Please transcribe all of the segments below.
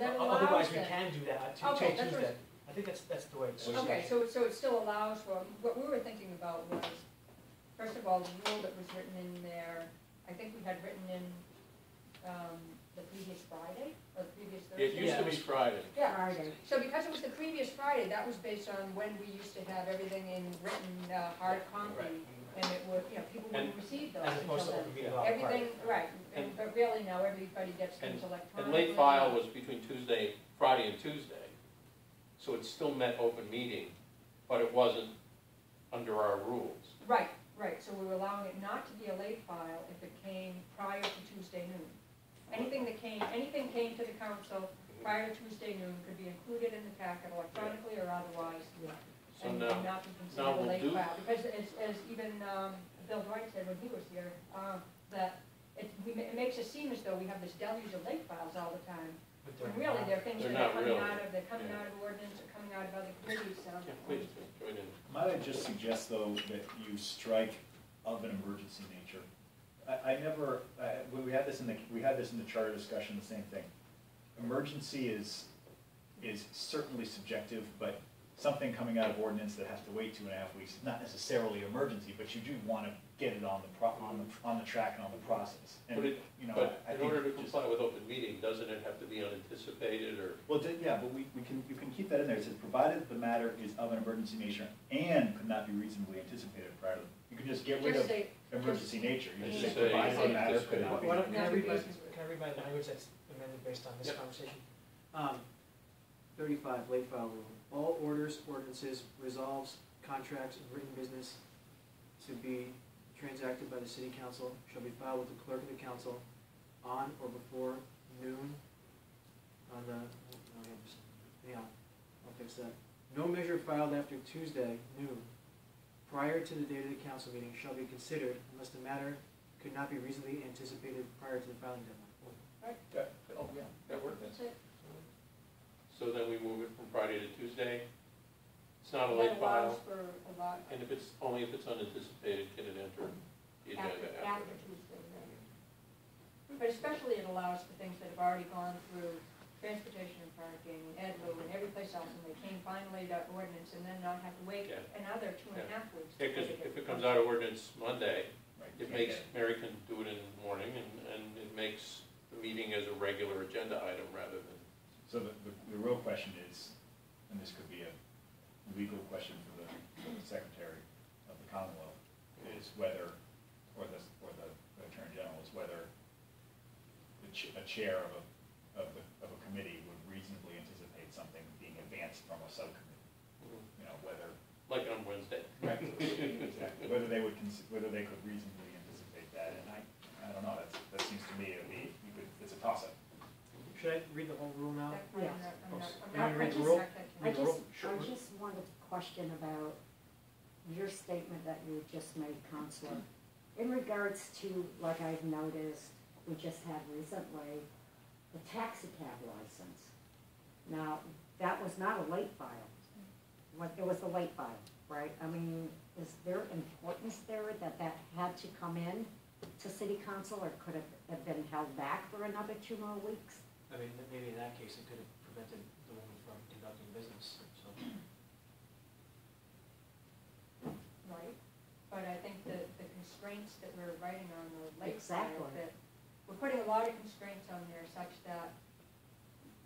then it allows otherwise, we can do that. Okay, change that. I think that's the way it goes. Okay, so it still allows for, what we were thinking about was, first of all, the rule that was written in there, I think we had written in the previous Friday, or the previous Thursday? It used to be Friday. Yeah, Friday. So because it was the previous Friday, that was based on when we used to have everything in written hard copy, and it would, you know, people wouldn't receive those. Everything, right, and, but really now everybody gets things electronically. And late file was between Friday and Tuesday. So it still meant open meeting, but it wasn't under our rules. Right, right. So we were allowing it not to be a late file if it came prior to Tuesday noon. Anything that came to the council prior to Tuesday noon could be included in the packet electronically or otherwise, and now, not be considered a late file. Because as even Bill Dwight said when he was here, that it makes it seem as though we have this deluge of late files all the time. But really, there are things that are coming out of ordinance or coming out of other committees. So. Yeah, please, join in. Might I just suggest, though, that you strike of an emergency nature? We had this in the charter discussion. The same thing. Emergency is certainly subjective, but something coming out of ordinance that has to wait 2.5 weeks is not necessarily emergency, but you do want to get it on the track and on the process. And, in order to comply with open meeting, doesn't it have to be unanticipated or? Well, yeah, but you can keep that in there. It says provided the matter is of an emergency nature and could not be reasonably anticipated prior to. You can just get rid of emergency nature. You just say provided the matter could not be. Can I read my language that's amended based on this conversation? 35 late file rule. All orders, ordinances, resolves, contracts, and written business to be transacted by the City Council shall be filed with the Clerk of the Council on or before noon on No measure filed after Tuesday noon prior to the date of the Council meeting shall be considered unless the matter could not be reasonably anticipated prior to the filing deadline. Right. That worked. That's it. So then we move it from Friday to Tuesday. It's not a late file. And if it's only if it's unanticipated, can it enter the agenda after Tuesday? Right? But especially it allows for things that have already gone through transportation and parking and EDLU and every place else, and they came finally to ordinance, and then not have to wait another 2.5 weeks. Yeah, because if it comes out of ordinance Monday, it makes Mary can do it in the morning, and it makes the meeting as a regular agenda item rather than. So the real question is, and this could be a legal question for the Secretary of the Commonwealth, is whether, or the Attorney General, is whether a chair of a committee would reasonably anticipate something being advanced from a subcommittee. You know, whether like on Wednesday, exactly. Whether they could reasonably anticipate that, and I don't know. That seems to me it's a toss-up. Should I read the whole rule now? Yes. I just wanted a question about your statement that you just made, Counselor. In regards to, like I've noticed, we just had recently the taxi cab license. Now, that was not a late file. It was a late file, right? I mean, is there importance there that had to come in to City Council, or could it have been held back for another 2 more weeks? I mean, maybe in that case it could have prevented the woman from conducting business. So. Right, but I think that the constraints that we're writing on the late side, that we're putting a lot of constraints on there, such that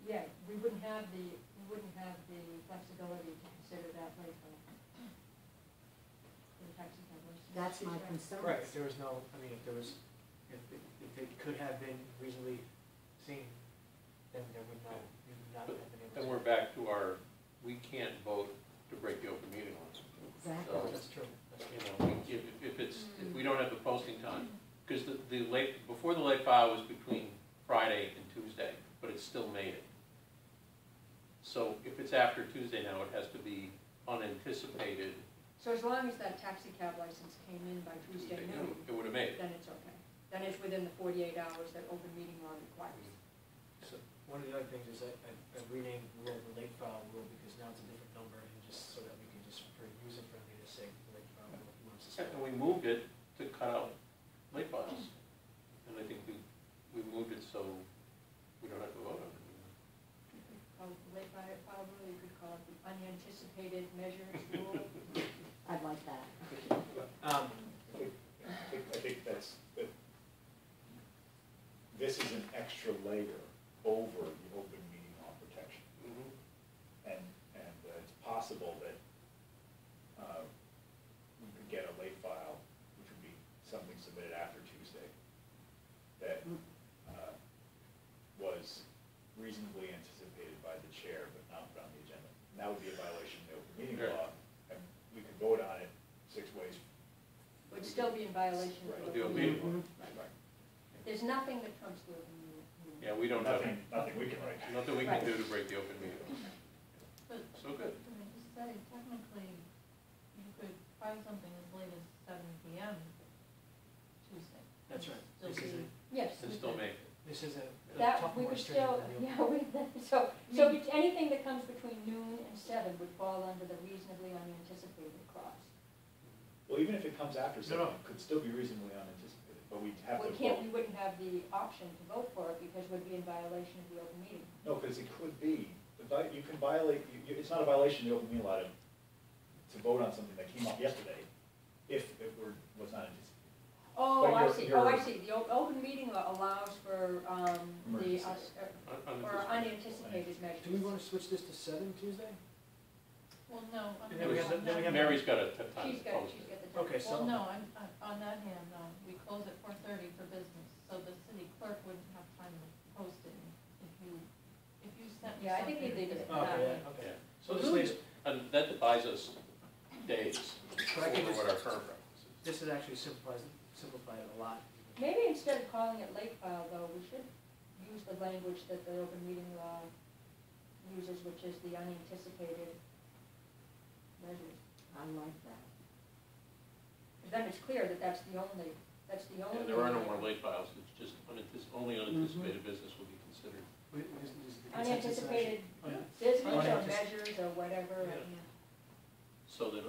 we wouldn't have the flexibility to consider that late file. That's my concern. Right. If there was no, I mean, if it could have been reasonably seen. Then we're back to our, we can't vote to break the open meeting laws. Exactly. So, that's true. You know, if we don't have the posting time, because before the late file was between Friday and Tuesday, but it still made it. So if it's after Tuesday now, it has to be unanticipated. So as long as that taxi cab license came in by Tuesday noon, it would have made it. Then it's okay. Then it's within the 48 hours that open meeting law requires. One of the other things is I renamed the rule the late file rule because now it's a different number, and just so that we can just use it for me to say late file rule. And we moved it to cut out late files, and I think we moved it so we don't have to vote on it anymore. probably you could call it the unanticipated measures rule. I'd like that. I think that's, this is an extra layer over the open meeting law protection. Mm-hmm. And it's possible that we could get a late file, which would be something submitted after Tuesday, that was reasonably anticipated by the chair but not put on the agenda. And that would be a violation of the open meeting law, and we could vote on it 6 ways. Would still be in violation of the open meeting law. Right. There's nothing that comes to open meeting law. Yeah, we don't have nothing we can write. Nothing we can do to break the open meeting law. So good. I just said technically you could file something as late as 7 p.m. Tuesday. That's right. Still make it. This is a that we were still so anything that comes between noon and 7 would fall under the reasonably unanticipated clause. Well, even if it comes after 7, it could still be reasonably unanticipated, but we'd have to vote. We wouldn't have the option to vote for it because we'd be in violation of the open meeting. No, because it could be. You can violate. It's not a violation of the open meeting law to vote on something that came up yesterday if it was not anticipated. Oh, I see. Oh, I see. The open meeting law allows for unanticipated measures. Do we want to switch this to 7 Tuesday? Well, no. Mary's got a time. She's got the time. Okay, so well, no. On that hand, we close at 4:30 for business, so the city clerk wouldn't have time to post it if you sent. Yeah, I think they did it. Okay. So this leaves, and that buys us days. What our current practices. This is actually simplify it a lot. Maybe instead of calling it late file, though, we should use the language that the open meeting law uses, which is the unanticipated measures. I like that. Because then it's clear that that's the only. Yeah, there are no more late files. It's just only unanticipated business will be considered. Unanticipated business or measures or whatever. Yeah. Yeah. So that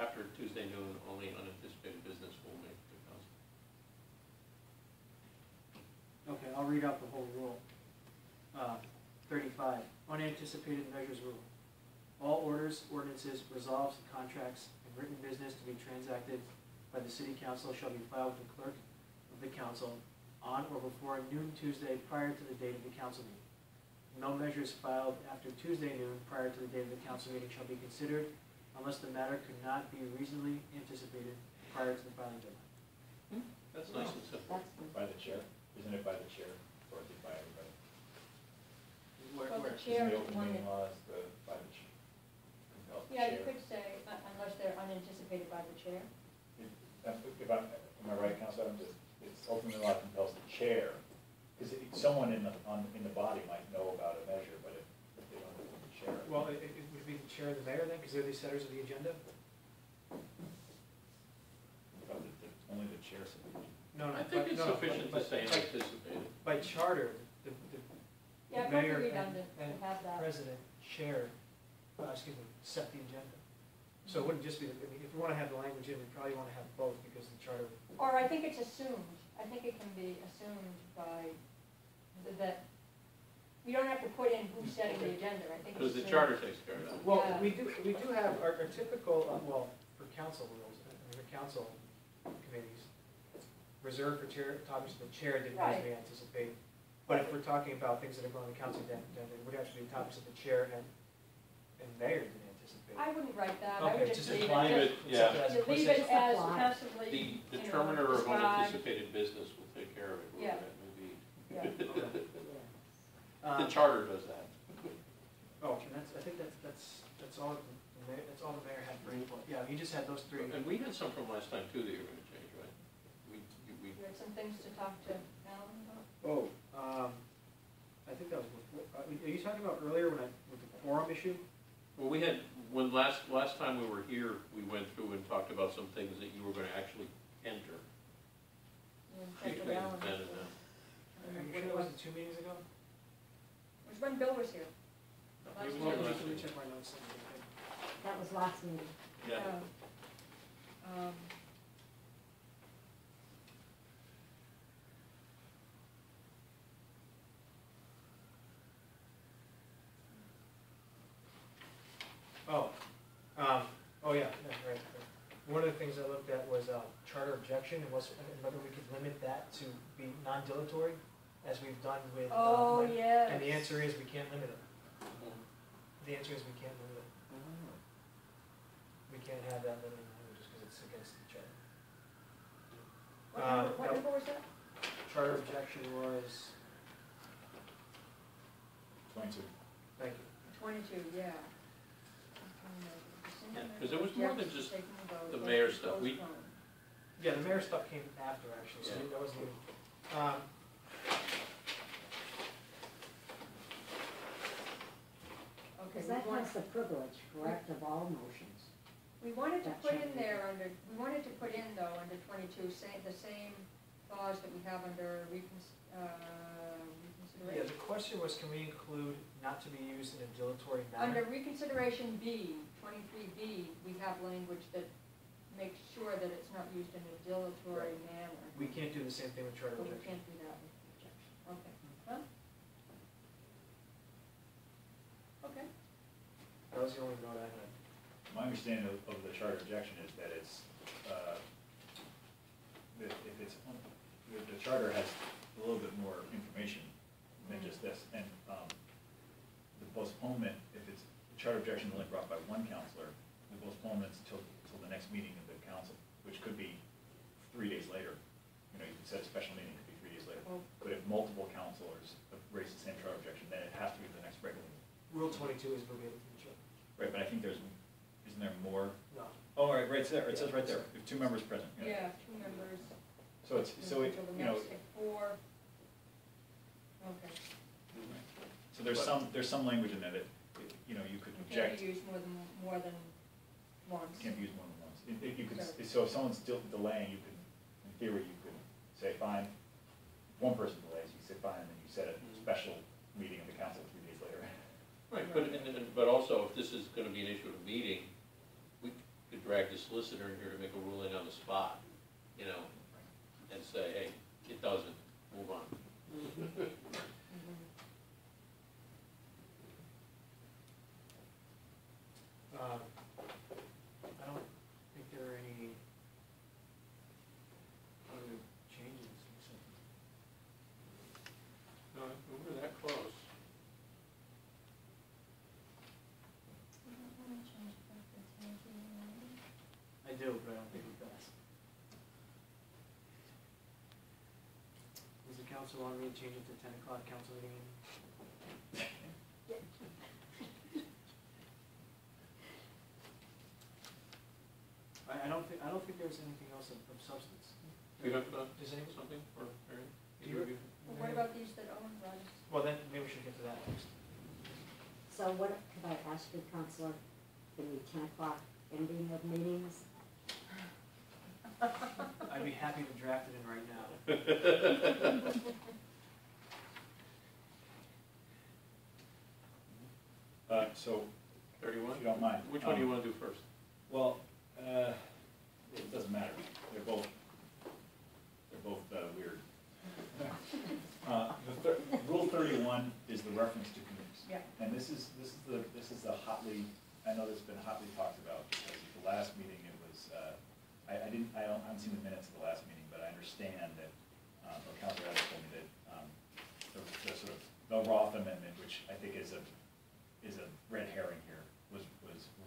after Tuesday noon, only unanticipated business will make. Okay, I'll read out the whole rule. 35, unanticipated measures rule. All orders, ordinances, resolves, and contracts, and written business to be transacted by the City Council shall be filed with the clerk of the council on or before noon Tuesday prior to the date of the council meeting. No measures filed after Tuesday noon prior to the date of the council meeting shall be considered unless the matter could not be reasonably anticipated prior to the filing deadline. Hmm? That's nice and simple. By the chair. Isn't it by the chair, or is it by everybody? The chair is by the chair. Yeah, you could say unless they're unanticipated by the chair. Am I right, Councilor? It's ultimately law compels the chair, because someone in the body might know about a measure, but if they don't know the chair. Well, it would be the chair and the mayor then, because they're the setters of the agenda. Only the chair. No, I think it's sufficient to say anticipated. By charter, the mayor and president chair, set the agenda. So it wouldn't just be, if we want to have the language in, we probably want to have both because the charter. Or I think it's assumed. I think it can be assumed by that. You don't have to put in who's setting the agenda. I think because the charter takes care of that. Well, yeah. we do have our typical for council rules and for council committees. Reserved for topics the chair didn't reasonably anticipate. But if we're talking about things that are going to the council, then it would have to be topics that the chair and mayor didn't anticipate. I wouldn't write that. Okay. I would just leave it as passively. The determiner of unanticipated business will take care of it. Yeah. The charter does that. Oh, and I think that's all. That's all the mayor had for input. Yeah, you just had those three. And we had some from last time too that you were going to change, right? You had some things to talk to Alan about? Oh, I think that was before. Are you talking about earlier with the quorum issue? Well, we had, when last time we were here, we went through and talked about some things that you were going to actually enter. It wasn't 2 meetings ago? It was when Bill was here. Let me check my notes. That was last meeting. Yeah. direction, and whether we could limit that to be non-dilatory, as we've done with. Oh, yes. And the answer is we can't limit it. The answer is we can't limit it. We can't have that limited language just because it's against each other. What number was that? Charter objection was 22. Thank you. 22, yeah. Because it was more than just the mayor stuff. Yeah, the mayor stuff came after, actually. So yeah. That was the, because that has the privilege, correct, of all motions. We wanted to put in there under. We wanted to put in though under 22 the same laws that we have under reconsideration. Yeah, the question was, can we include not to be used in a dilatory manner? Under reconsideration B, 23B, we have language that makes sure that it's not used in a dilatory manner. We can't do the same thing with charter rejection. We can't do that with rejection. Okay. Huh? Okay. That was the only note I had. My understanding of the charter objection is that it's, if the charter has a little bit more information than just this, and the postponement, if it's the charter objection only brought by one counselor, the postponement's till the next meeting of the council, which could be 3 days later. You know, you could set a special meeting, it could be 3 days later. But if multiple counselors raise the same charter objection, then it has to be the next regular meeting. Rule 22 is going to be able to do it. Right, but I think there's. Isn't there more? No. Oh, all right, right there. It says right there. If 2 members present. Yeah, yeah, 2 members. So it's you know. 4. Okay. So there's some language in there that you know you could object. Can't be used more than once. Can't be used more than once. It, you could so if someone's still delaying, you could in theory you could say fine. If one person delays, you say fine, and then you set a special meeting of the council 3 days later. Right, but also if this is going to be an issue of a meeting. Could drag the solicitor in here to make a ruling on the spot, you know, and say, hey, it doesn't, move on. I don't think there are any other changes or something. No, we were that close. I do, but I don't think it does. Does the council want me to change it to 10 o'clock council meeting? I don't think there's anything else of substance. Do you have something for Mary? Well, what about these that Owen brought us? Well, then maybe we should get to that next. So what could I ask you, Councilor, in the 10 o'clock ending of meetings? I'd be happy to draft it in right now. So, 31? If you don't mind. Which one do you want to do first? Well, it doesn't matter. They're both weird. Rule 31 is the reference to committees, and this is the hotly. I know this has been hotly talked about because at the last meeting it was. I haven't seen the minutes of the last meeting, but I understand that Councilor Adams told me that the sort of the Roth amendment, which I think is a red herring here, was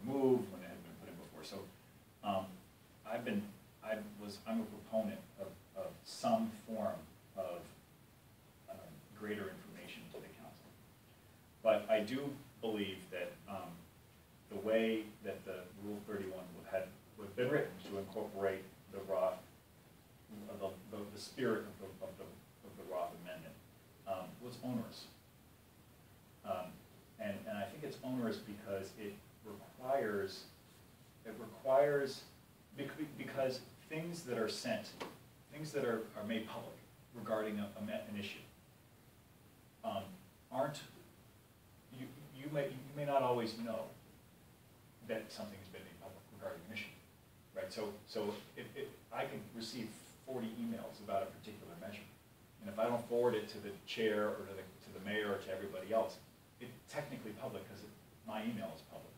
removed when it had been put in before. So I'm a proponent of some form of greater information to the council, but I do believe that the way that the Rule 31 would have been written to incorporate the Roth, the spirit of the Roth amendment, was onerous. And I think it's onerous because it requires things that are sent, things that are made public regarding an issue, aren't you may not always know that something's been made public regarding an issue, right? So if I can receive 40 emails about a particular measure, and if I don't forward it to the chair or to the mayor or to everybody else, it's technically public because my email is public.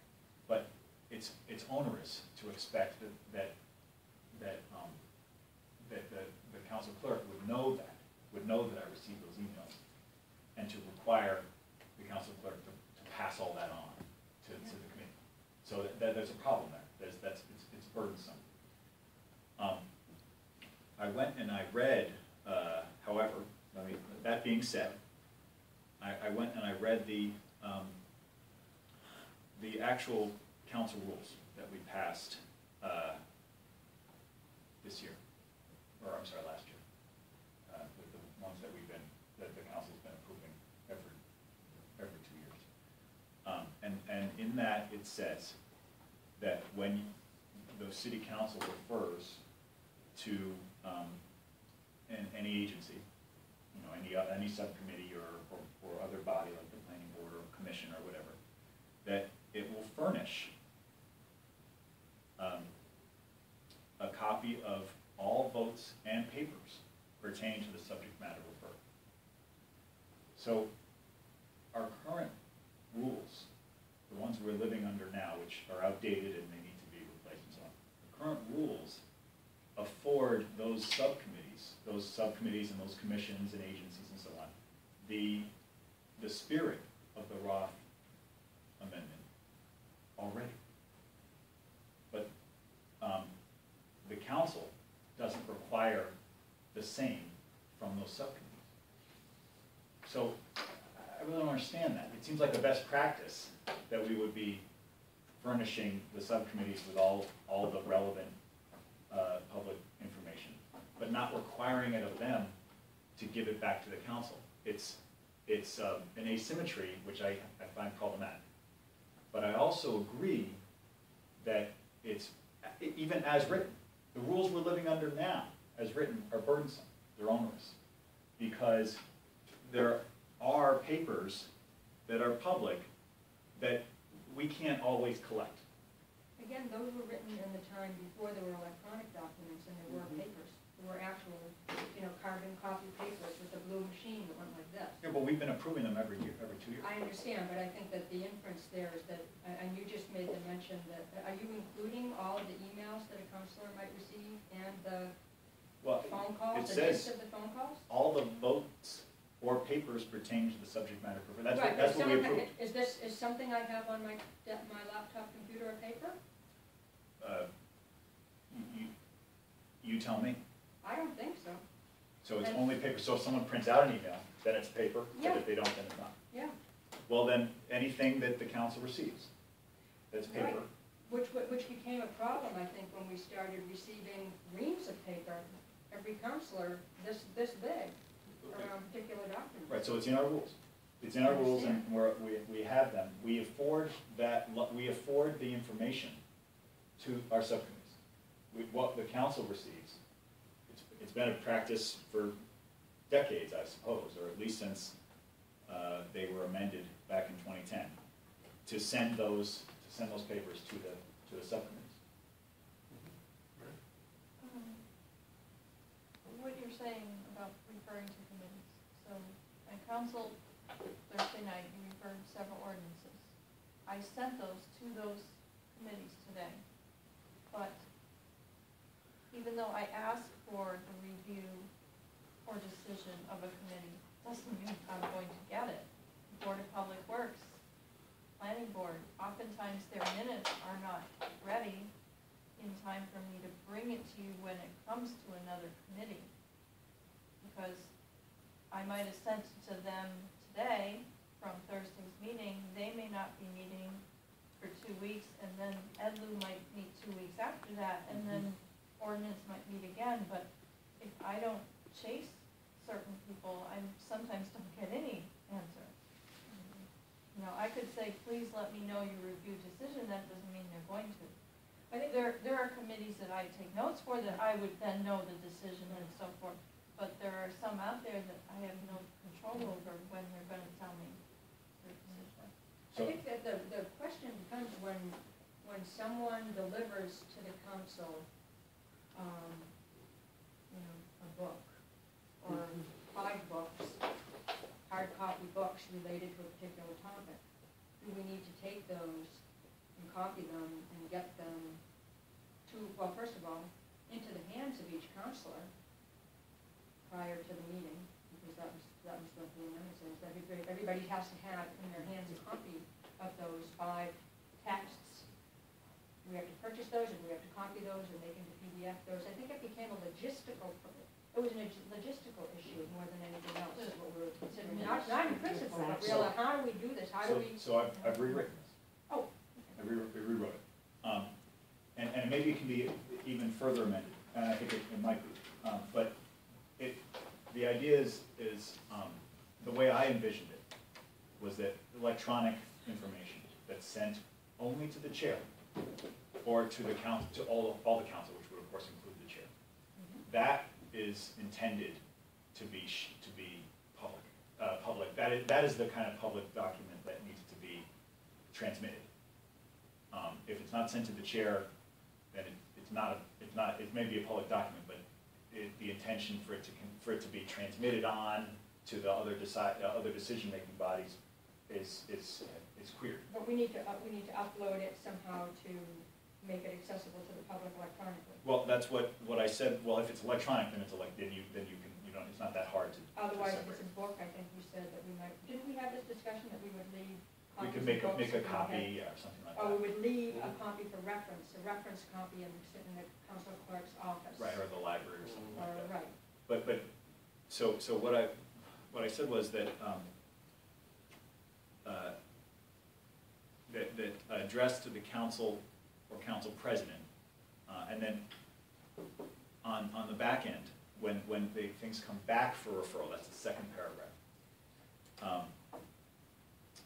But it's onerous to expect that the council clerk would know that I received those emails, and to require the council clerk to pass all that on to the committee. So there's a problem there. It's burdensome. I went and I read, however, I mean, that being said, I went and I read the actual council rules that we passed this year, or I'm sorry, last year, the ones that that the council's been approving every 2 years. And in that it says that when the city council refers to any agency, you know, any subcommittee or other body like the planning board or commission or whatever, that it will furnish a copy of all votes and papers pertaining to the subject matter referred. So our current rules, the ones we're living under now, which are outdated and they need to be replaced and so on, the current rules afford those subcommittees and those commissions and agencies and so on, the spirit of the Roth Amendment already. But the council doesn't require the same from those subcommittees. So I really don't understand that. It seems like the best practice that we would be furnishing the subcommittees with all the relevant public information, but not requiring it of them to give it back to the council. It's an asymmetry which I find problematic. But I also agree that it's, even as written, the rules we're living under now, as written, are burdensome. They're onerous because there are papers that are public that we can't always collect. Again, those were written in the time before there were electronic documents and there were papers. There were actual, you know, carbon copy papers with a blue machine that went like this. Yeah, but we've been approving them every year, every 2 years. I understand, but I think that the inference there is that, and you just made the mention that, are you including all of the emails that a counselor might receive and the phone calls? It says the list of the phone calls? All the votes or papers pertaining to the subject matter. That's right, that's what we approved. Is this something I have on my laptop computer or paper? You tell me. I don't think so. So it's only paper. So if someone prints out an email, then it's paper. Yeah. But if they don't, then it's not. Yeah. Well, then anything that the council receives, that's paper. Right. Which became a problem, I think, when we started receiving reams of paper, every councilor this big. Around particular documents. Right, so it's in our rules. It's in our rules, and we have them. We afford the information to our subcommittees. What the council receives, it's been a practice for decades, I suppose, or at least since they were amended back in 2010, to send those papers to the subcommittees. What you're saying about referring to committees. So at council Thursday night, you referred several ordinances. I sent those to those committees today. But even though I asked for the review or decision of a committee, doesn't mean I'm going to get it. The Board of Public Works, Planning Board, oftentimes their minutes are not ready in time for me to bring it to you when it comes to another committee. Because I might have sent it to them today from Thursday's meeting. They may not be meeting for 2 weeks, and then Ed Lu might meet 2 weeks after that, and then ordinance might meet again. But if I don't chase certain people, I sometimes don't get any answer. You know, I could say, please let me know your review decision. That doesn't mean they're going to. I think there are committees that I take notes for that I would then know the decision and so forth. But there are some out there that I have no control over when they're going to tell me their decision. So I think that the question becomes when someone delivers to the council, you know, a book or 5 books, hard copy books related to a particular topic, do we need to take those and copy them and get them to, well, first of all, into the hands of each counselor, prior to the meeting, because that was what the amendment says. Everybody has to have in their hands a copy of those 5 texts. We have to purchase those, and we have to copy those and make into PDF those. I think it became a logistical problem. It was a logistical issue more than anything else, is what we were considering. Not in principle, but really, how do we do this? How do we? So I've rewritten this. Oh. Okay. I rewrote it. And maybe it can be even further amended, and I think it might be. But the idea is the way I envisioned it was that electronic information that's sent only to the chair or to the council, to all the council, which would of course include the chair. Mm-hmm. That is intended to be public. That is the kind of public document that needs to be transmitted. If it's not sent to the chair, then it's not. It may be a public document, but the intention for it to be transmitted on to the other decision-making bodies is clear. But we need to upload it somehow to make it accessible to the public electronically. Well, that's what I said. Well, if it's electronic, then it's then you don't. It's not that hard to. Otherwise, if it's a book, I think you said that we might. Didn't we have this discussion that we would leave? We could make a copy, yeah, or something like that. Or we would leave a copy for reference, a reference copy, and sit in the council clerk's office. Right, or the library, or something like that. Right. But so what I said was that that addressed to the council or council president, and then on the back end, when the things come back for referral, that's the second paragraph.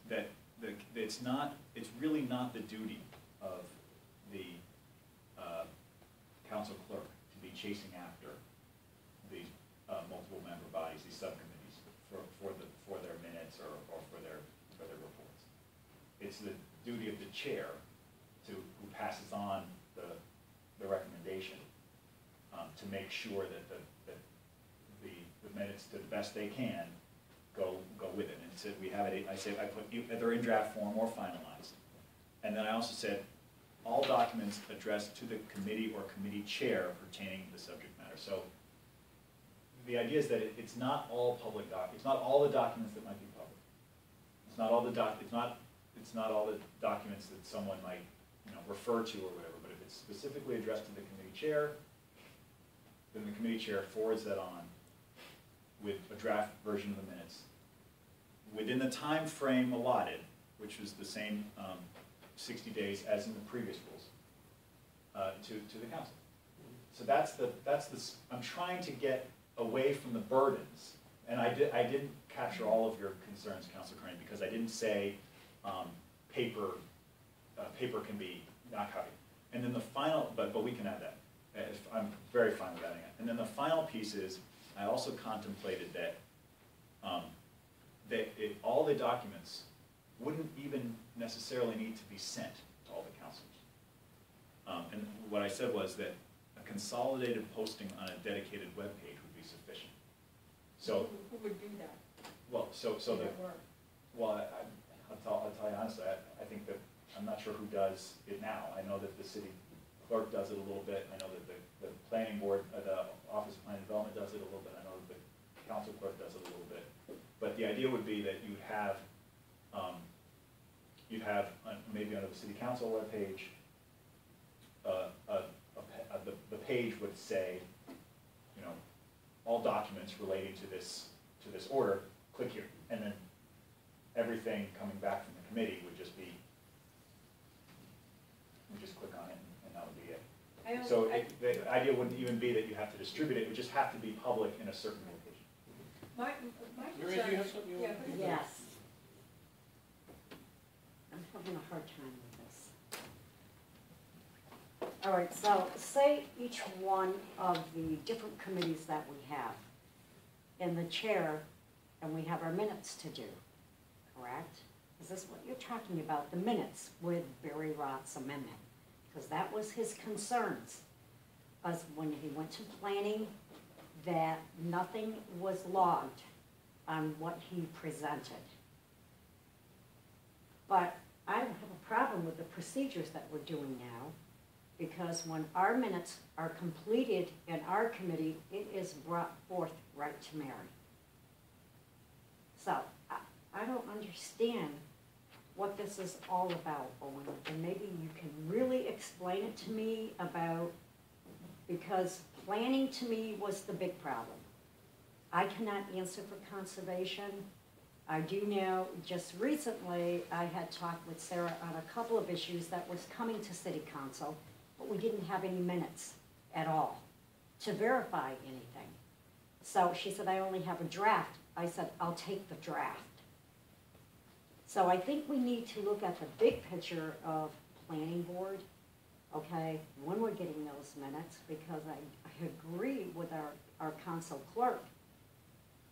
That it's really not the duty of the council clerk to be chasing after these multiple member bodies, these subcommittees, for their minutes or for their reports. It's the duty of the chair who passes on the recommendation to make sure that the minutes, to the best they can, go with it. And so we have it. I said I put either in draft form or finalized. And then I also said all documents addressed to the committee or committee chair pertaining to the subject matter. So the idea is that it's not all public documents. It's not all the documents that might be public. It's not all the documents that someone might refer to or whatever. But if it's specifically addressed to the committee chair, then the committee chair forwards that on with a draft version of the minutes within the time frame allotted, which was the same 60 days as in the previous rules, to the council. So I'm trying to get away from the burdens, and I didn't capture all of your concerns, Councilor Crane, because I didn't say paper can be not copied. And then the final, but we can add that. I'm very fine with adding it. And then the final piece is, I also contemplated that all the documents wouldn't even necessarily need to be sent to all the councils. And what I said was that a consolidated posting on a dedicated web page would be sufficient. So who would do that? Well, so that work? Well, I'll tell you honestly, I think that I'm not sure who does it now. I know that the city clerk does it a little bit. I know that the planning board, the Office of Planning and Development does it a little bit. I know that the council clerk does it a little bit. But the idea would be that you'd have maybe under the city council webpage, the page would say, all documents relating to this order, click here, and then everything coming back from the committee would just be, we just click on it. That would be it. So the idea wouldn't even be that you have to distribute it. It would just have to be public in a certain location. My Mary, do you have something you want to do? Yes. I'm having a hard time with this. All right, so say each one of the different committees that we have in the chair, and we have our minutes to do, correct? Is this what you're talking about, the minutes with Barry Roth's amendment? Because that was his concerns, was when he went to planning, that nothing was logged on what he presented. But I don't have a problem with the procedures that we're doing now, because when our minutes are completed in our committee, it is brought forth right to Mary. So I don't understand what this is all about, Owen, and maybe you can really explain it to me about, because planning to me was the big problem. I cannot answer for conservation. I do know just recently I had talked with Sarah on a couple of issues that was coming to City Council, but we didn't have any minutes at all to verify anything. So she said, I only have a draft. I said, I'll take the draft. So I think we need to look at the big picture of planning board, okay, when we're getting those minutes, because I agree with our council clerk,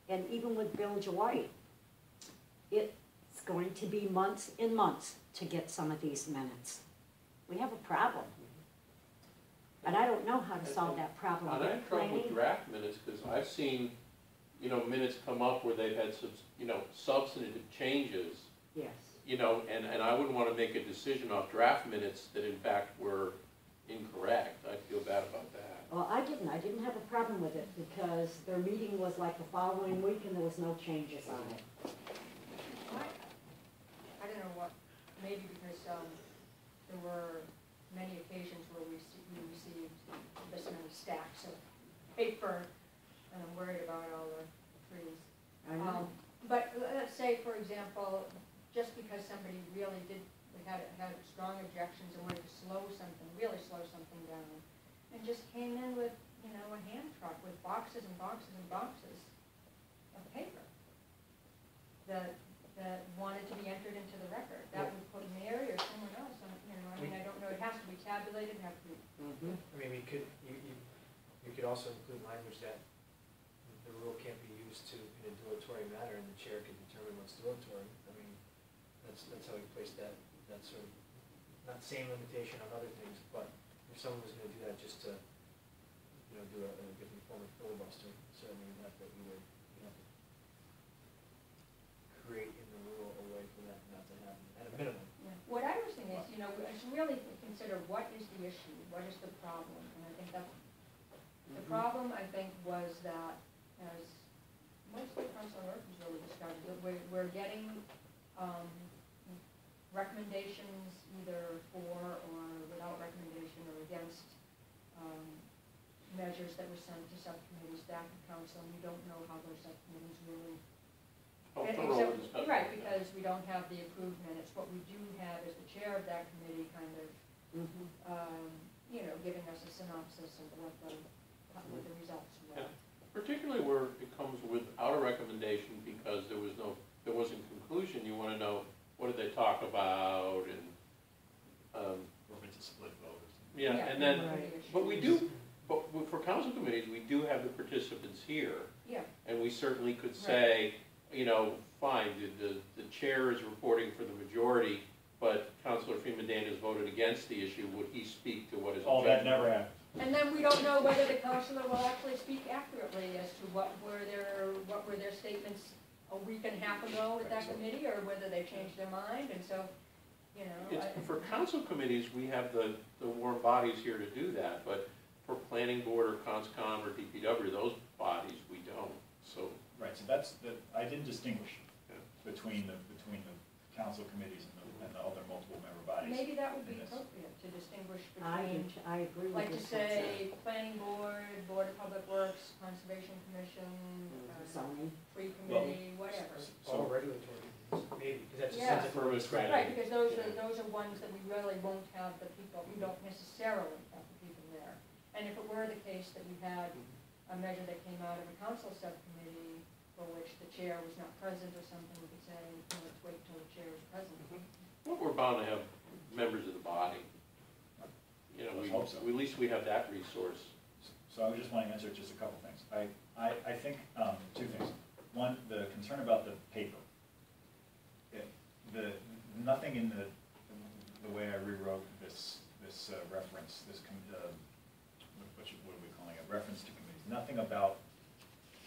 and even with Bill Dwight, it's going to be months and months to get some of these minutes. We have a problem. And I don't know how to solve that problem. And I have trouble with draft minutes because I've seen, you know, minutes come up where they've had, you know, substantive changes. Yes. You know, and I wouldn't want to make a decision off draft minutes that in fact were incorrect. I'd feel bad about that. Well, I didn't have a problem with it because their meeting was like the following week and there was no changes on it. I don't know what, maybe because there were many occasions where we received this many stacks of paper, and I'm worried about all the trees. I know. But let's say, for example, just because somebody really had strong objections and wanted to really slow something down, and just came in with, you know, a hand truck with boxes and boxes and boxes of paper. That wanted to be entered into the record. That would put Mary or someone else on, you know, I mean, I don't know, it has to be tabulated, it has to be. Mm-hmm. I mean, we could, you could also include language that the rule can't be used to in a dilatory manner, and the chair can determine what's dilatory. I mean, that's how we place that sort of, not same limitation on other things, but if someone was going to do that just to, you know, do a different form of filibuster, certainly not that we would, you know, create in the rule a way for that not to happen, at a minimum. Yeah. What I was thinking is, you know, we should really consider what is the issue, what is the problem, and I think that the problem, I think, was that, as most of the council workers really described, that we're getting recommendations either for or without recommendation or against measures that were sent to subcommittees back to council, and we don't know how those subcommittees really. Except, right, because we don't have the approved minutes. What we do have is the chair of that committee kind of, you know, giving us a synopsis of what the results were. Yeah. Particularly where it comes without a recommendation because there wasn't conclusion. You want to know what did they talk about and. We're meant to split vote. Yeah, yeah, and then, but we do. But for council committees, we do have the participants here. Yeah. And we certainly could say. You know, fine, the chair is reporting for the majority, but Councilor Freeman Dan has voted against the issue. Would he speak to what is all that never happened? And then we don't know whether the councilor will actually speak accurately as to what were their statements a week and a half ago at that committee, or whether they changed their mind. And so, you know, for council committees, we have the warm bodies here to do that, but for planning board or ConsCom or DPW, those bodies we don't. So. Right, so that's the, I didn't distinguish between the council committees and the other multiple member bodies. Maybe that would be appropriate to distinguish between, I agree with like to say, planning board, board of public works, conservation commission, tree committee, well, whatever. So regulatory, maybe, because that's just sense of purpose, right? Right, because those are ones that we really won't have the people, we don't necessarily have the people there. And if it were the case that we had a measure that came out of a council subcommittee, for which the chair was not present or something, we could say, well, let's wait till the chair is present. Well, we're bound to have members of the body. You know, at least we have that resource. So I just want to answer just a couple things. I think two things. One, the concern about the paper. Nothing in the way I rewrote this reference, what are we calling it? Reference to committees. Nothing about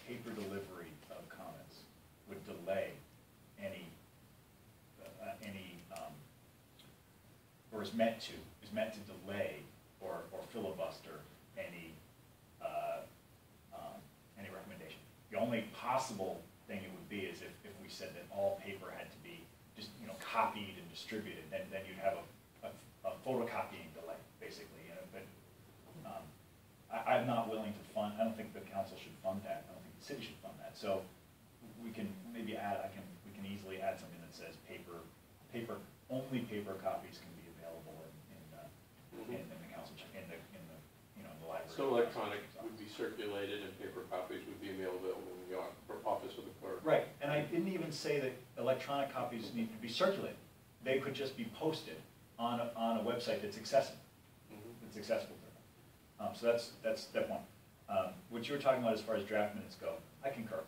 paper delivery of comments would delay any, or is meant to delay or filibuster any recommendation. The only possible thing it would be is if we said that all paper had to be just copied and distributed, then you'd have a photocopying delay, basically. But I'm not willing to fund. I don't think the council should fund that. I don't think the city should fund that. So we can maybe add. We can easily add something that says only paper copies can be available in the council in the library. So electronic would be circulated, and paper copies would be available in the office of the clerk. Right, and I didn't even say that electronic copies need to be circulated. They could just be posted on a website that's accessible. That's accessible to them. So that's step one. What you were talking about as far as draft minutes go, I concur.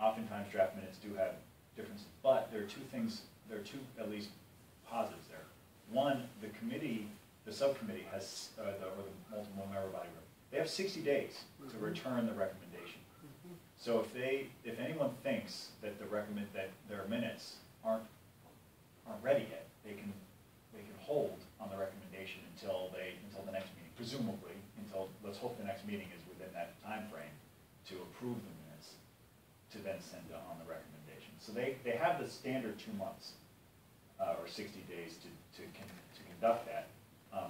Oftentimes draft minutes do have differences, but there are two things. There are two at least positives there. One, the committee, the subcommittee has, or the multiple member body group, they have 60 days to return the recommendation. So if anyone thinks that their minutes aren't ready yet, they can hold on the recommendation until the next meeting, presumably until, let's hope the next meeting is within that time frame to approve the minutes to then send on the recommendation. So they have the standard 2 months or 60 days to conduct that.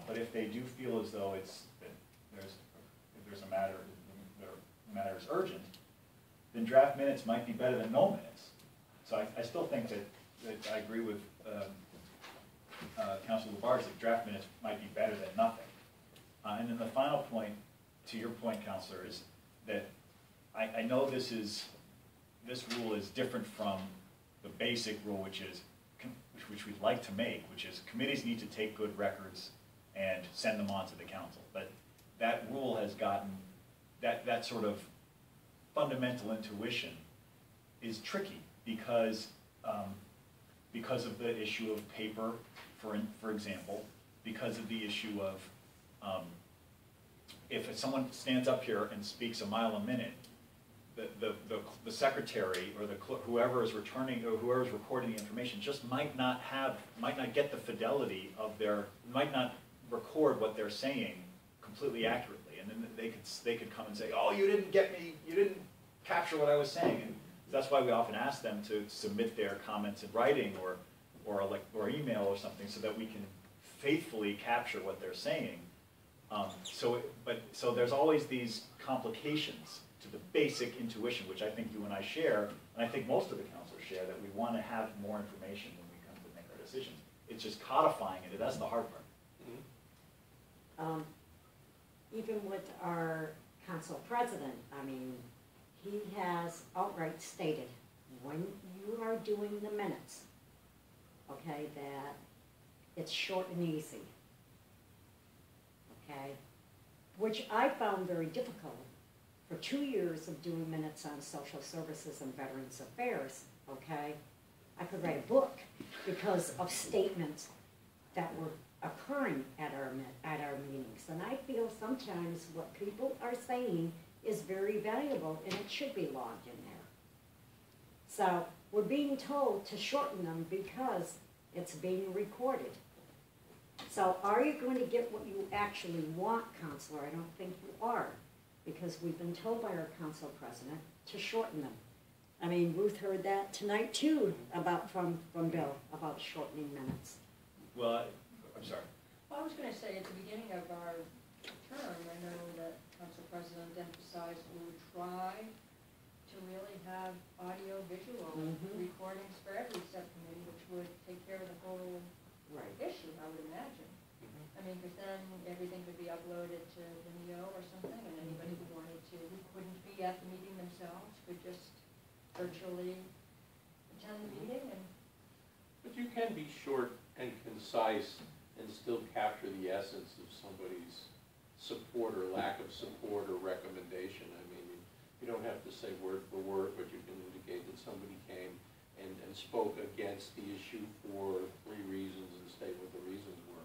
But if they do feel as though there's a matter is urgent, then draft minutes might be better than no minutes. So I still think that I agree with Councilor Labarge that draft minutes might be better than nothing. And then the final point, to your point, Councilor, is that I know this rule is different from the basic rule, which we'd like to make, which is committees need to take good records and send them on to the council. But that rule has gotten, that sort of fundamental intuition is tricky because of the issue of paper, for example, because of the issue of if someone stands up here and speaks a mile a minute, the secretary or whoever is returning or whoever is recording the information just might not get the fidelity of might not record what they're saying completely accurately, and then they could come and say, oh, you didn't get me, you didn't capture what I was saying, and that's why we often ask them to submit their comments in writing or email or something so that we can faithfully capture what they're saying. So there's always these complications to the basic intuition, which I think you and I share, and I think most of the council share, that we want to have more information when we come to make our decisions. It's just codifying it, and that's the hard part. Mm-hmm. Even with our council president, he has outright stated, when you are doing the minutes, that it's short and easy, which I found very difficult. For 2 years of doing minutes on social services and veterans affairs, I could write a book because of statements that were occurring at our meetings. And I feel sometimes what people are saying is very valuable and it should be logged in there. So we're being told to shorten them because it's being recorded. So are you going to get what you actually want, Counselor? I don't think you are, because we've been told by our council president to shorten them. Ruth heard that tonight too from Bill about shortening minutes. Well, I'm sorry. Well, I was going to say at the beginning of our term, I know that council president emphasized we would try to really have audio-visual recordings for every subcommittee, which would take care of the whole issue, I would imagine. Because then everything could be uploaded to Vimeo or something, and anybody who wanted to, who couldn't be at the meeting themselves, could just virtually attend the meeting. But you can be short and concise and still capture the essence of somebody's support or lack of support or recommendation. You don't have to say word for word, but you can indicate that somebody came and spoke against the issue for 3 reasons and state what the reasons were.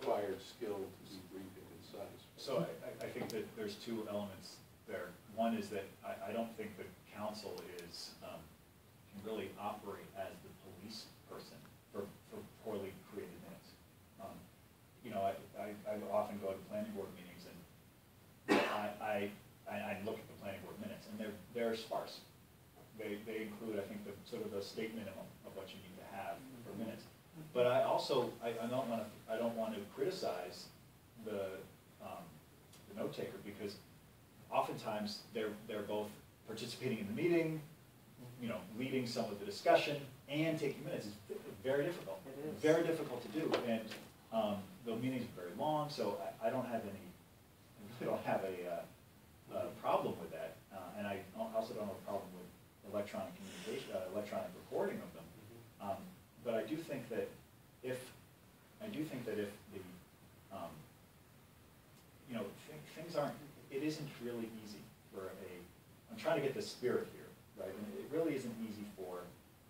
Acquired skill to be brief and concise. So I think that there's 2 elements there. One is that I don't think the council is can really operate as the police person for poorly created minutes. I a state minimum of what you need to have for minutes. But I also, I don't want to criticize the note taker, because oftentimes they're both participating in the meeting, you know, leading some of the discussion and taking minutes. It's very difficult. It is very difficult to do, and the meetings are very long. So I don't have any. I really don't have a problem with that, and I also don't have a problem with electronic communication, electronic recording of them. But I do think that if the you know, things aren't, it isn't really easy for a, I'm trying to get the spirit here, right? And it really isn't easy for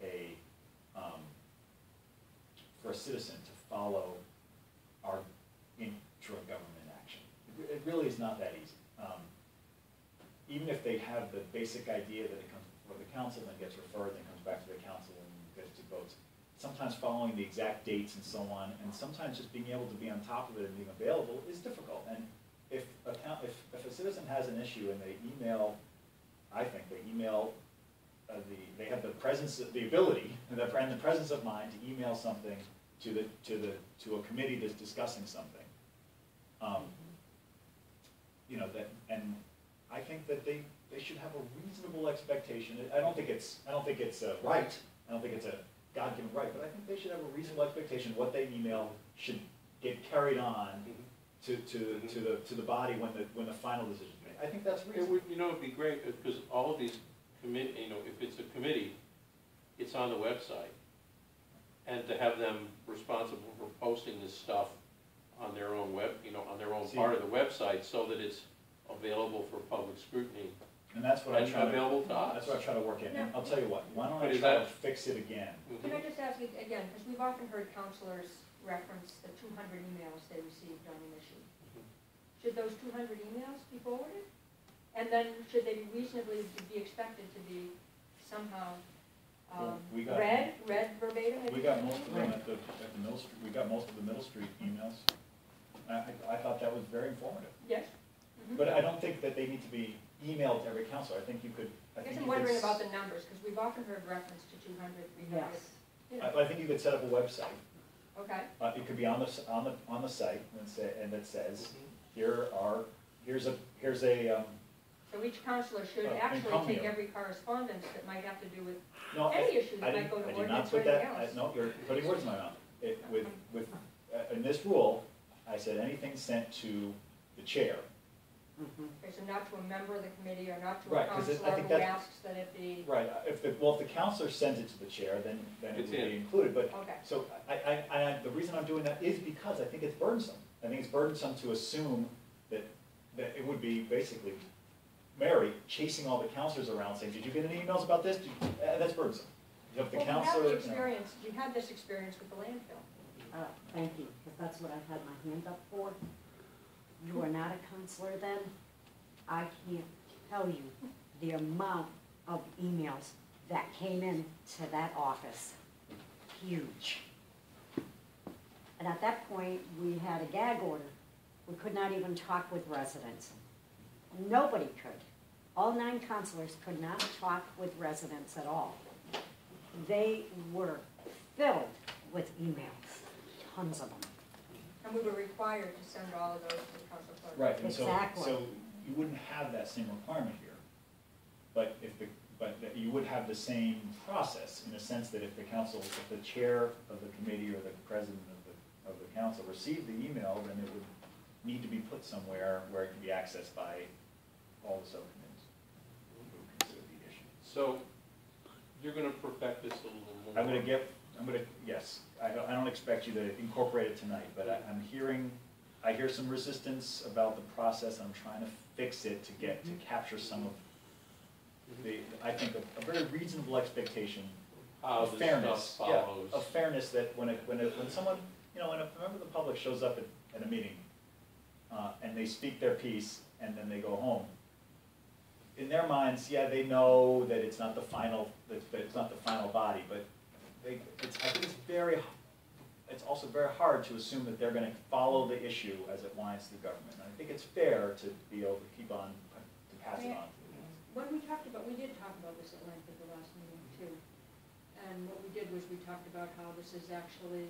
a citizen to follow our intra-government action. It really is not that easy. Even if they have the basic idea that it comes before the council and gets referred, then comes back to the council and gets to votes, sometimes following the exact dates and so on, and sometimes just being able to be on top of it and being available is difficult. And if a citizen has an issue and they email, I think they email, they have the presence, the ability, and the presence of mind to email something to a committee that's discussing something. You know, that, and I think that they should have a reasonable expectation. I don't think it's a right. I don't think it's a God-given right, but I think they should have a reasonable expectation. What they email should get carried on to the body when the final decision is made. I think that's reasonable. It would, you know, it'd be great because all of these committee, you know, if it's a committee, it's on the website, and to have them responsible for posting this stuff on their own web, you know, on their own part of the website, so that it's available for public scrutiny. And that's what I try available to us. That's what I try to work in. No. I'll tell you what. Why don't I try to fix it again? Can I just ask you again? Because we've often heard counselors reference the 200 emails they received on an issue. Should those 200 emails be forwarded? And then should they reasonably be expected to be somehow read verbatim? We got most of them at the Middle Street. We got most of the Middle Street emails. I thought that was very informative. Yes. Mm-hmm. But I don't think that they need to be emailed to every counselor. I think you could. I guess I'm wondering about the numbers, because we've often heard reference to 200. Yes. You know. I think you could set up a website. Okay. It could be on the site and it says, here's a. So each counselor should actually take every correspondence that might have to do with any issue that might go to ordinance or anything else. No, you're putting words in my mouth. In this rule, I said anything sent to the chair. Okay, so not to a member of the committee or not to a counselor who asks that it be... Right. If the counselor sends it to the chair, then it would be included. But so the reason I'm doing that is because I think it's burdensome. I think it's burdensome to assume that it would be basically Mary chasing all the counselors around saying, did you get any emails about this? That's burdensome. You have the counselor... You had this experience with the landfill. Thank you, because that's what I had my hand up for. You are not a counselor then. I can't tell you the amount of emails that came in to that office. Huge. And at that point, we had a gag order. We could not even talk with residents. Nobody could. All 9 counselors could not talk with residents at all. They were filled with emails, tons of them. And we were required to send all of those to the council clerk. Right, and exactly. So you wouldn't have that same requirement here, but you would have the same process in the sense that if the chair of the committee or the president of the council received the email, then it would need to be put somewhere where it can be accessed by all the subcommittees who consider the issue. So you're going to perfect this a little more. I don't expect you to incorporate it tonight, but I hear some resistance about the process. I'm trying to fix it to capture some of the, I think, a very reasonable expectation of fairness. Of fairness, that when someone, you know, when a member of the public shows up at a meeting and they speak their piece and then they go home, in their minds, yeah, they know that it's not the final, that it's not the final body, but I think it's also very hard to assume that they're going to follow the issue as it winds through government. And I think it's fair to be able to keep on, to pass it on. When we did talk about this at length at the last meeting too, And what we did was we talked about how this is actually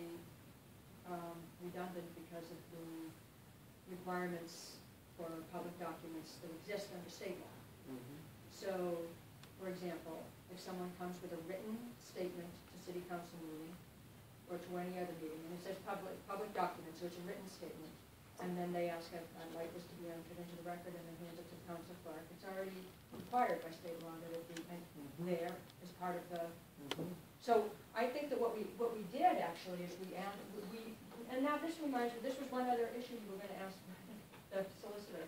redundant because of the requirements for public documents that exist under state law. Mm-hmm. So, for example, if someone comes with a written statement to city council meeting or to any other meeting, and it says public document, so it's a written statement, and then they ask, I'd like this to be entered into the record and then hand it to the council clerk, it's already required by state law that it be there as part of the... Mm-hmm. So I think that what we did actually is we and now this reminds me, this was one other issue you were going to ask the solicitor.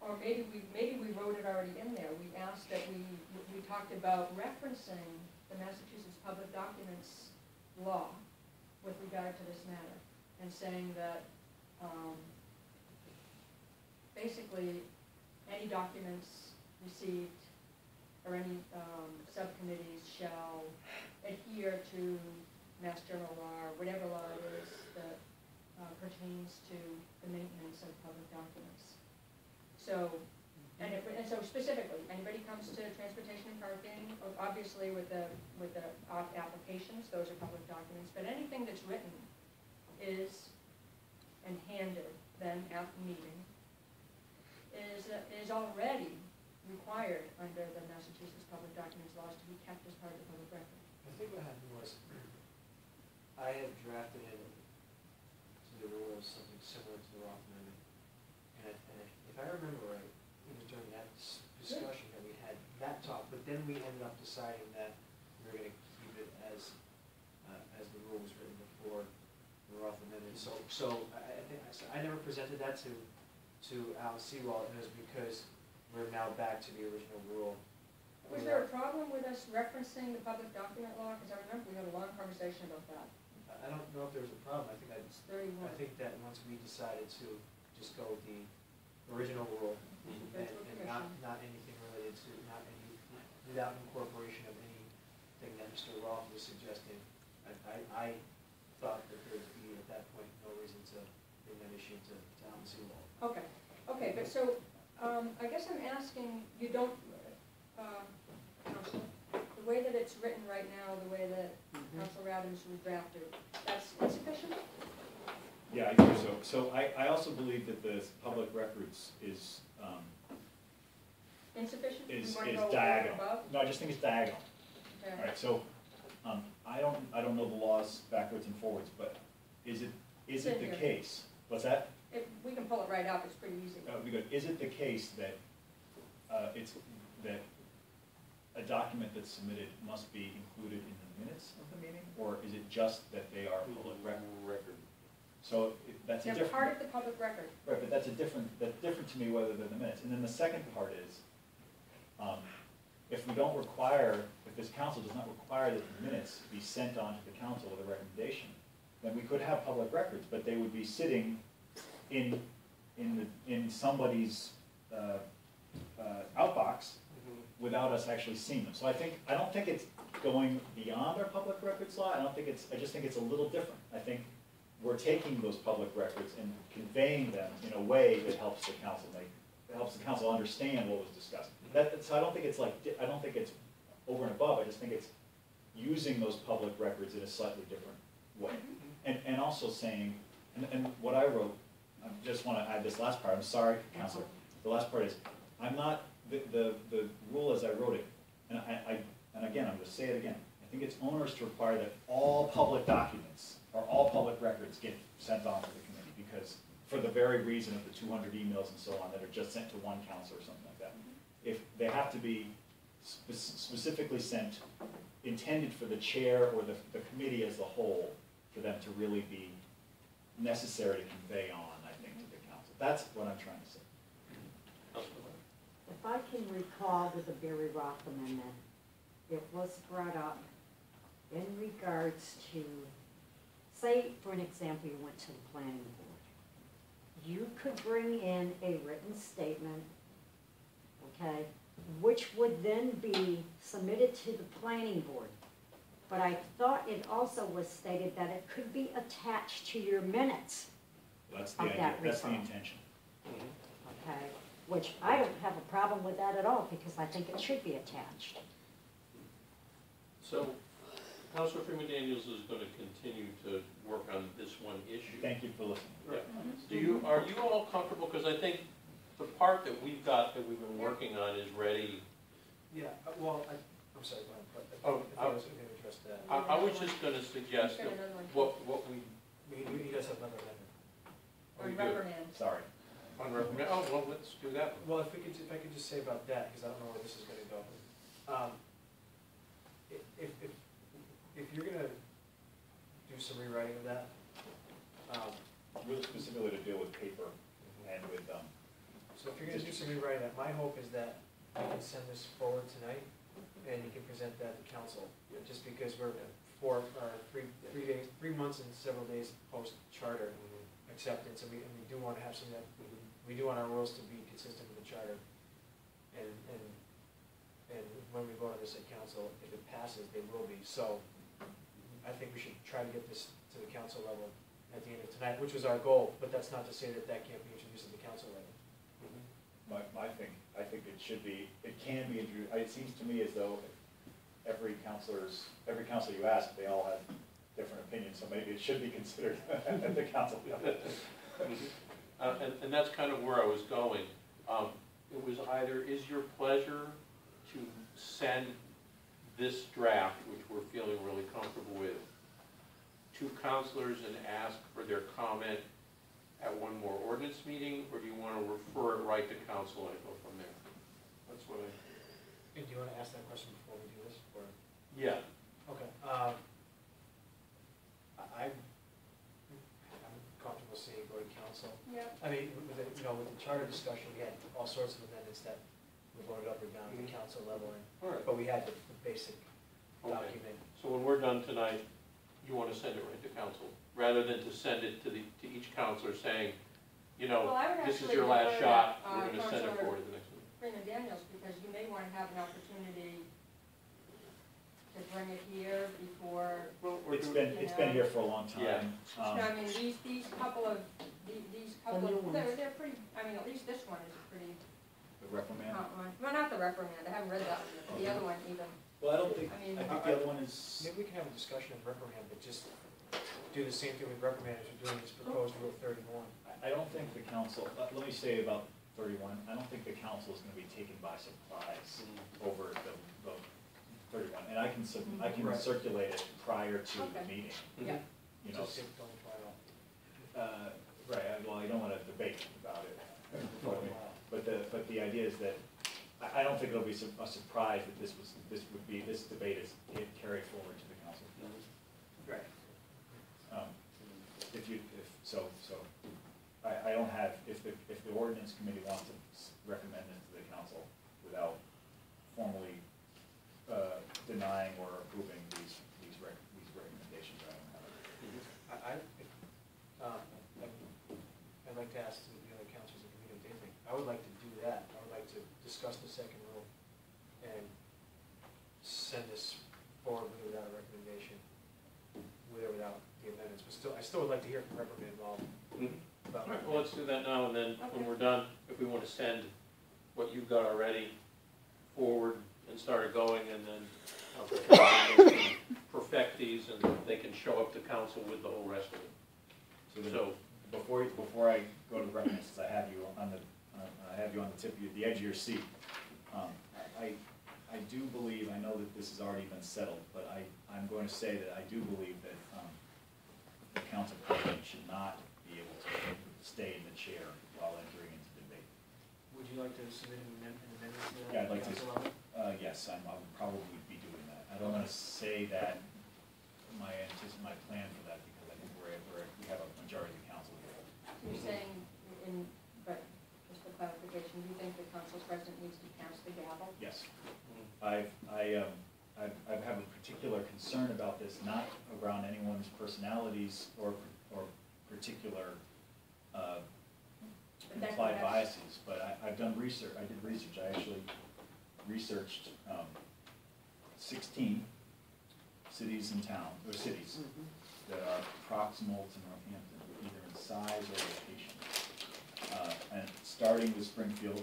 Or maybe we wrote it already in there. We asked that we talked about referencing the Massachusetts Public Documents Law with regard to this matter, and saying that basically any documents received or any subcommittees shall adhere to Mass General Law, or whatever law it is that pertains to the maintenance of public documents. So, and so specifically, anybody comes to transportation and parking, obviously with the applications, those are public documents. But anything that's written is and handed then at the meeting is already required under the Massachusetts Public Documents Laws to be kept as part of the public record. I think what happened was I had drafted in to the rules something similar to the Roth Amendment, and if I remember right, it was during that discussion that we had that talk, but then we ended up deciding that we were going to keep it as the rule was written before the Roth Amendment. So I never presented that to Al Sewall, and it was because we're now back to the original rule. Was there a problem with us referencing the public document law? Because I remember we had a long conversation about that. I don't know if there was a problem. I think that once we decided to just go with the original rule and not anything related to, without incorporation of anything that Mr. Roth was suggesting, I thought that there would be at that point no reason to bring that issue to Tom Sewall. Okay. Okay, but so. I guess I'm asking, you don't, Council, the way that it's written right now, the way that Council Robbins redrafted, that's sufficient? Yeah, I think so. So I also believe that the public records is... insufficient? Is diagonal. No, I just think it's diagonal. Okay. All right, so I don't know the laws backwards and forwards, but is it the case? What's that? If we can pull it right up, it's pretty easy. That would be good. Is it the case that a document that's submitted must be included in the minutes of the meeting, or is it just that they are public record? So that's a different. They're part of the public record. Right, but that's different to me whether they're the minutes. And then the second part is, if this council does not require that the minutes be sent on to the council with a recommendation, then we could have public records, but they would be sitting in somebody's outbox without us actually seeing them. So I don't think it's going beyond our public records law. I just think it's a little different. I think we're taking those public records and conveying them in a way that helps the council understand what was discussed. So I don't think it's over and above. I just think it's using those public records in a slightly different way, and also saying. And what I wrote, I just want to add this last part. I'm sorry, Counselor. The last part is, I'm not the rule as I wrote it. And I'm going to say it again. I think it's onerous to require that all public documents or all public records get sent on to the committee, because for the very reason of the 200 emails and so on that are just sent to one council or something like that, if they have to be specifically sent, intended for the chair or the committee as a whole, for them to really be necessary to convey on, I think, to the council. That's what I'm trying to say. If I can recall, there's a Barry Roth amendment. It was brought up in regards to, say, for an example, you went to the planning board. You could bring in a written statement, okay, which would then be submitted to the planning board. But I thought it also was stated that it could be attached to your minutes. That's the idea. That's the intention. Okay, which I don't have a problem with that at all, because I think it should be attached. So, Councilor Freeman Daniels is going to continue to work on this one issue. Thank you for listening. Right. Are you all comfortable? Because I think the part that we've got that we've been working on is ready. Yeah. Well, I'm sorry, Brian. Oh, I was going to address that. I was just going to suggest that what we. You guys have another amendment. On reprimand. Sorry. On reprimand. Oh well, let's do that one. Well, if I could just say about that, because I don't know where this is going to go. If you're going to do some rewriting of that, really specifically to deal with paper and with them. So if you're going to do some rewriting of that, my hope is that we can send this forward tonight, and you can present that to council. Yeah. Just because we're 3 months and several days post charter acceptance, and we do want to have some that we do want our rules to be consistent with the charter, and when we vote on this at council, if it passes, they will be. So I think we should try to get this to the council level at the end of tonight, which was our goal, but that's not to say that that can't be introduced at the council level. My thing, I think it should be, it can be introduced. It seems to me as though every councilor you ask, they all have different opinions, so maybe it should be considered at the council level. And that's kind of where I was going. It was either, is your pleasure to send this draft, which we're feeling really comfortable with, to councilors and ask for their comment at one more ordinance meeting, or do you want to refer it right to council and go from there? That's what I... Do you want to ask that question before we do this? Or? Yeah. Okay. I'm comfortable seeing it go to council. Yeah. I mean, with the charter discussion, we had all sorts of amendments that we voted up or down at the council level, and, but we had the basic document. So when we're done tonight, you want to send it right to council, rather than to send it to each counselor saying, you know, this is your last shot, we're going to send it forward to the next one. Freeman Daniels, because you may want to have an opportunity to bring it here before... Well, it's been here for a long time. Yeah. I mean, these couple of, they're pretty, I mean, at least this one is pretty... The reprimand? Well, not the reprimand, I haven't read that one, the other one even. Well, I don't think, I think the other one is... Maybe we can have a discussion of reprimand, but just do the same thing with reprimand as we're doing this proposed Rule 31. I don't think the council, let me say about 31, I don't think the council is going to be taken by surprise over the 31. And I can circulate it prior to the meeting. Yeah. You know, well, you don't want to debate about it. But the idea is that I don't think it'll be a surprise that this debate is carried forward to the council. Right. I don't have if the ordinance committee wants to recommend it to the council without formally denying or approving these recommendations, I don't have it. I'd like to ask the other councils in the committee what they think. I would like to do that. I would like to discuss the second rule and send this forward without a recommendation, with or without the amendments. But still, I still would like to hear from reprimand involved. All right, well, let's do that now, and then when we're done, if we want to send what you've got already forward and start it going, and then perfect these, and they can show up to council with the whole rest of it. So before I go to recommend, since I have you on the the edge of your seat, I do believe, I know that this has already been settled, but I'm going to say that I do believe that the council president should not be able to stay in the chair while entering into debate. Would you like to submit an amendment to that? Yeah, I'd like to. Yes, I would probably be doing that. I don't want to say that my plan for that, because I think we have a majority of the council here. So you're saying, but just for clarification, you think the council president needs to pass the gavel? Yes. I have a particular concern about this, not around anyone's personalities or particular implied biases, but I've done research. I did research. I actually researched 16 cities and towns, or cities that are proximal to Northampton, either in size or location. And starting with Springfield,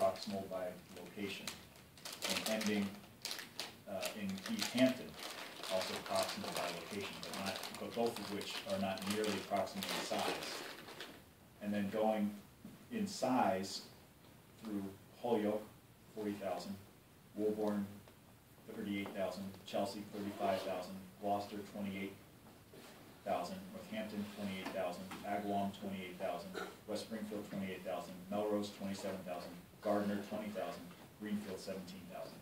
proximal by location, and ending in East Hampton, locations, but both of which are not nearly approximate in size. And then going in size through Holyoke, 40,000, Woolbourne, 38,000, Chelsea, 35,000, Gloucester, 28,000, Northampton, 28,000, Agawam, 28,000, West Springfield, 28,000, Melrose, 27,000, Gardner, 20,000, Greenfield, 17,000,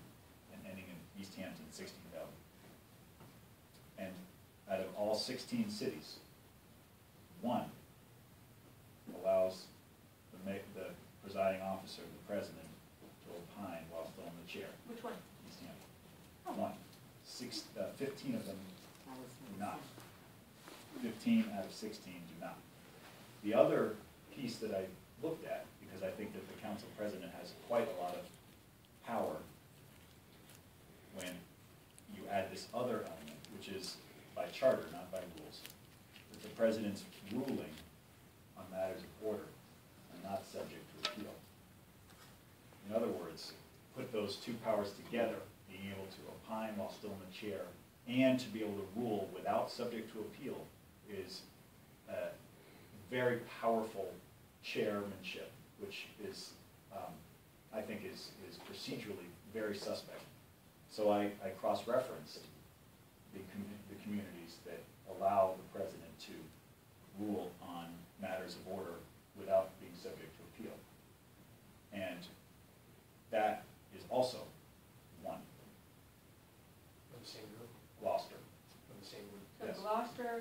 and ending in East Hampton, 16,000. And out of all 16 cities, one allows the presiding officer, the president, to opine while still in the chair. Which one? East Hampton. One. 15 of them do not. 15 out of 16 do not. The other piece that I looked at, because I think that the council president has quite a lot of power when you add this other element, which is by charter, not by rules, that the president's ruling on matters of order are not subject to appeal. In other words, put those two powers together, being able to opine while still in the chair, and to be able to rule without subject to appeal is a very powerful chairmanship, which is, I think, is procedurally very suspect. So I cross-referenced the communities that allow the president to rule on matters of order without being subject to appeal. And that is also one. Gloucester. So yes. Gloucester,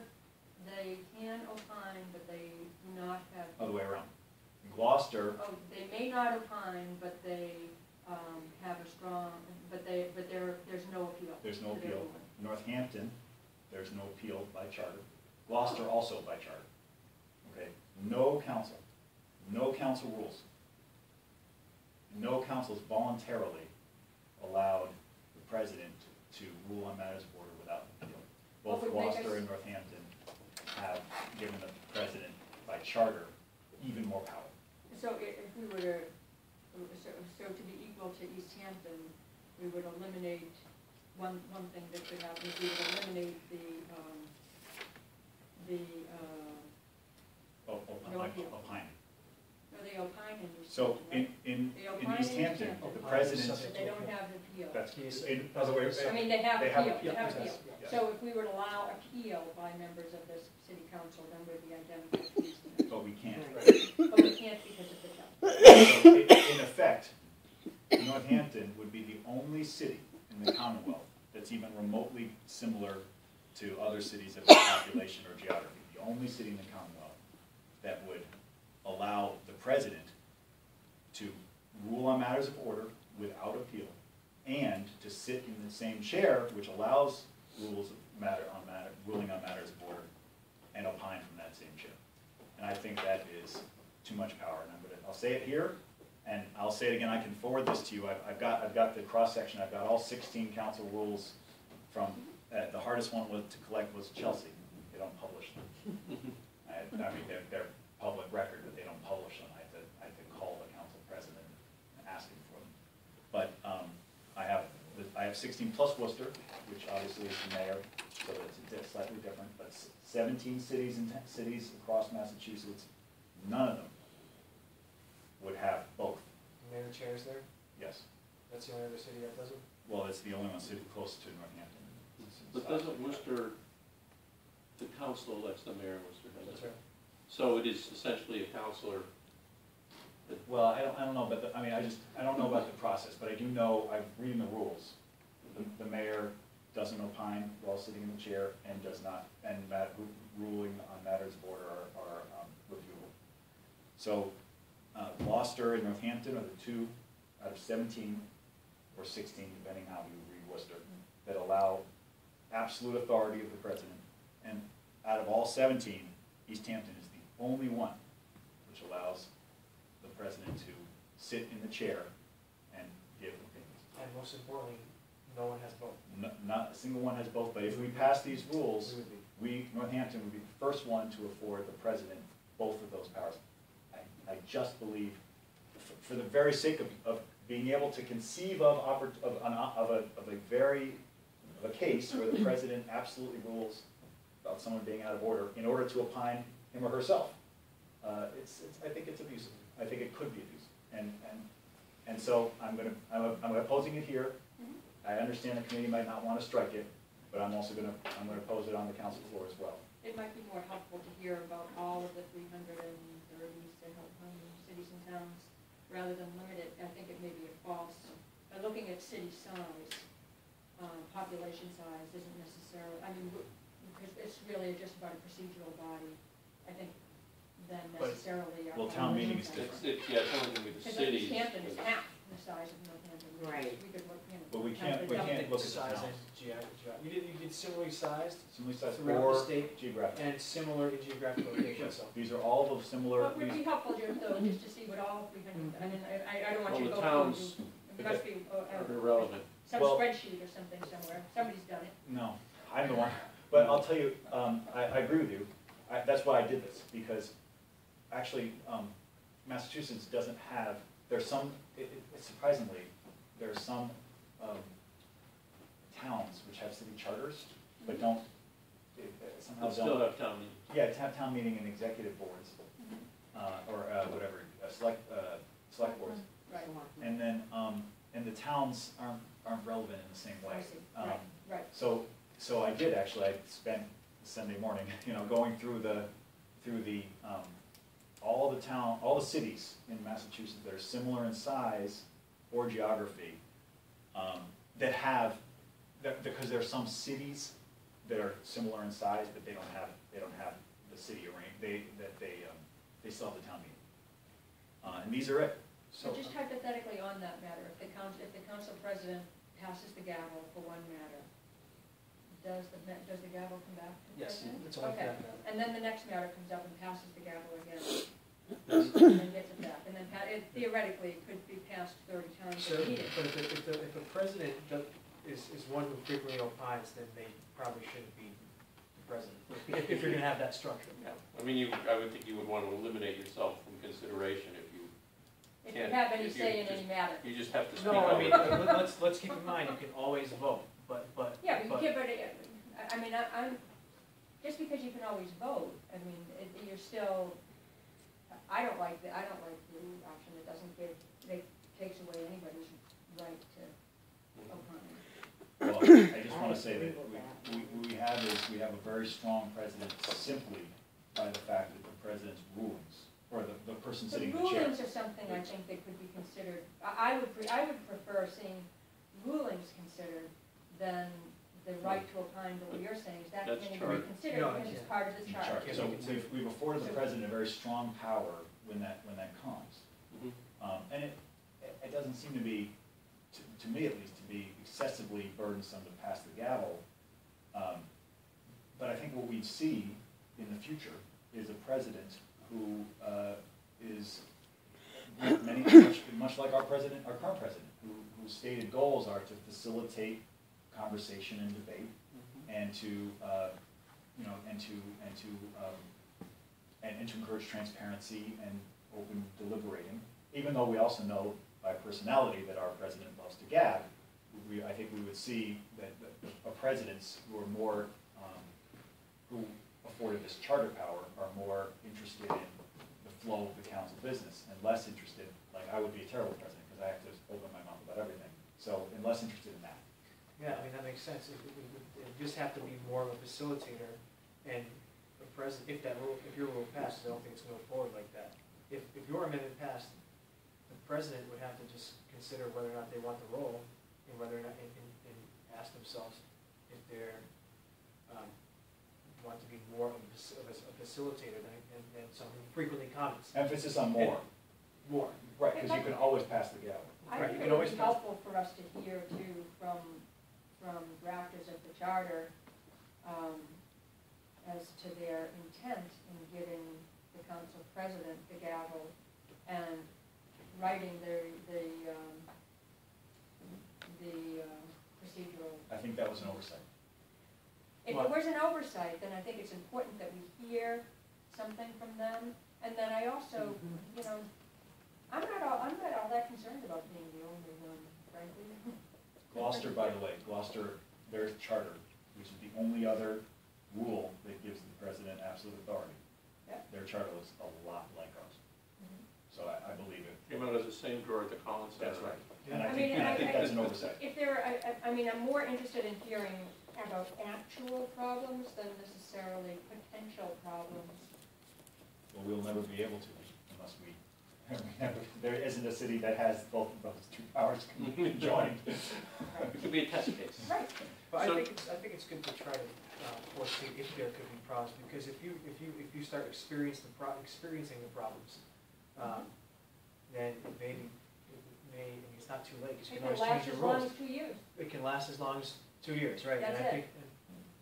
they can opine, but they do not have... Other way around. In Gloucester... Oh, they may not opine, but they have a strong... But there's no appeal. There's no appeal. Northampton, there's no appeal by charter. Gloucester also by charter. Okay? No council. No council rules. No council's voluntarily allowed the president to rule on matters of order without appeal. Both Gloucester and Northampton have given the president, by charter, even more power. So if we were to, so to be equal to East Hampton, we would eliminate, one thing that could happen is we would eliminate the opinion. No, they opine in East Hampton. So in East Hampton, the president... They don't have appeal. That's, in other ways, I mean, they have appeal. Yes. So if we would allow appeal by members of the city council, then we'd be identical to East Hampton. But we can't. Right. But we can't because of the council. So in effect, Northampton would be the only city in the Commonwealth that's even remotely similar to other cities of its population or geography. The only city in the Commonwealth that would allow the president to rule on matters of order without appeal and to sit in the same chair, which allows ruling on matters of order, and opine from that same chair. And I think that is too much power. And I'll say it here, and I'll say it again. I can forward this to you. I've got the cross section. I've got all 16 council rules from the hardest one to collect was Chelsea. They don't publish them. I mean, they're public record, but they don't publish them. I had to call the council president and ask him for them. But I have 16 plus Worcester, which obviously is the mayor, so it's slightly different. But 17 cities and cities across Massachusetts, none of them would have both. Mayor chairs there? Yes. That's the only other city that doesn't. Well, it's the only one city close to Northampton. But doesn't Worcester? The council elects the mayor in Worcester. That's right. So it is essentially a councilor. Well, I don't know, but I don't know about the process, but I do know I've read the rules. The mayor doesn't opine while sitting in the chair and does not, and ruling on matters of order are reviewable. So Gloucester and Northampton are the two out of 17 or 16, depending how you read Worcester, that allow absolute authority of the president. And out of all 17, East Hampton is the only one which allows the president to sit in the chair and give opinions. And most importantly, no one has both. No, not a single one has both, but if we pass these rules, Northampton would be the first one to afford the president both of those powers. I just believe, for the very sake of being able to conceive of a case where the president absolutely rules about someone being out of order in order to opine him or herself. I think it's abusive. I think it could be abusive. And so I'm opposing it here. I understand the committee might not want to strike it, but I'm also going to oppose it on the council floor as well. It might be more helpful to hear about all of the 330 cities and towns rather than limited. I think it may be a false. By looking at city size, population size isn't necessarily. I mean, it's really just about a procedural body. I think. Than necessarily our well, town meeting is different. Yeah, town meeting with the city. Northampton is half the size of Northampton. Right. We could work, you know, but we can't look at size as geography. You did similarly sized. Similarly sized throughout the state. Geographic. And similar in geographic location. Yes. So. These are all the similar. Well, it would be helpful, Jim, though, just to see what all 300. I mean, I don't want you to go towns. It must be irrelevant. Some spreadsheet or something somewhere. Somebody's done it. No, I'm the one. But I'll tell you, I agree with you. That's why I did this, because. Actually, Massachusetts doesn't have, there's some, surprisingly, there are some towns which have city charters, but don't, somehow still have town meeting. Yeah, have town meeting and executive boards, select boards. Right. And then, and the towns aren't relevant in the same way. Right. So I did actually, I spent Sunday morning, you know, going through the, all the cities in Massachusetts that are similar in size or geography, that have, because there are some cities that are similar in size, but they don't have the city arranged. They still have the town meeting, and these are it. So just hypothetically on that matter, if the council president passes the gavel for one matter, does the gavel come back? Yes, it's all okay. And then the next matter comes up and passes the gavel again. And gets it back, and then it theoretically it could be passed 30 times. Sure, but if the president is one who frequently opines, then they probably shouldn't be the president. If you're going to have that structure, yeah. I mean, I would think you would want to eliminate yourself from consideration if you have any say in any matter. You just have to speak. No, I mean, let's keep in mind you can always vote, but yeah, but you can't. But I mean, I'm just because you can always vote. I mean, you're still. I don't like the option that takes away anybody's right to opine. Well, I just want to say that we have a very strong president simply by the fact that the president's rulings or the person sitting in the chair. Rulings are something I think that could be considered. I would prefer seeing rulings considered than the right to opine, but what you're saying is that can be reconsidered because it's part of the charter. So we've afforded the president a very strong power when that comes, and it doesn't seem to be, to me at least, to be excessively burdensome to pass the gavel. But I think what we'd see in the future is a president who is much like our current president, whose stated goals are to facilitate conversation and debate, and to and to encourage transparency and open deliberating. Even though we also know by personality that our president loves to gab, I think we would see that the presidents who are more who afforded this charter power are more interested in the flow of the council business and less interested. Like I would be a terrible president because I have to open my mouth about everything. So and less interested in that. Yeah, I mean, that makes sense. It just have to be more of a facilitator, and a president, if your rule passes, I don't think it's going to go forward like that. If your amendment passed, the president would have to just consider whether or not they want the role, and whether or not, and ask themselves if they're, want to be more of a facilitator than someone who frequently comments. Emphasis on more. And more. Right, because you can always pass the gavel. I think it would be helpful for us to hear, too, from drafters of the charter as to their intent in giving the council president the gavel and writing the procedural. I think that was an oversight. If it was an oversight, then I think it's important that we hear something from them, and then I also, you know, I'm not all that concerned about being the only one, frankly. Gloucester, by the way, their charter, which is the only other rule that gives the president absolute authority. Yeah. Their charter looks a lot like ours. Mm-hmm. So I believe it. Came out as the same drawer at the Collins Center. That's right. Yeah. And I think that's an oversight. If there are, I'm more interested in hearing about actual problems than necessarily potential problems. Well, we'll never be able to unless we. There isn't a city that has both of those two powers conjoined. It could be a test case. Right. But so I think it's good to try to foresee if there could be problems, because if you start experiencing the problems, then it may. It's not too late. It can last as long as 2 years. It can last as long as 2 years, right? That's it.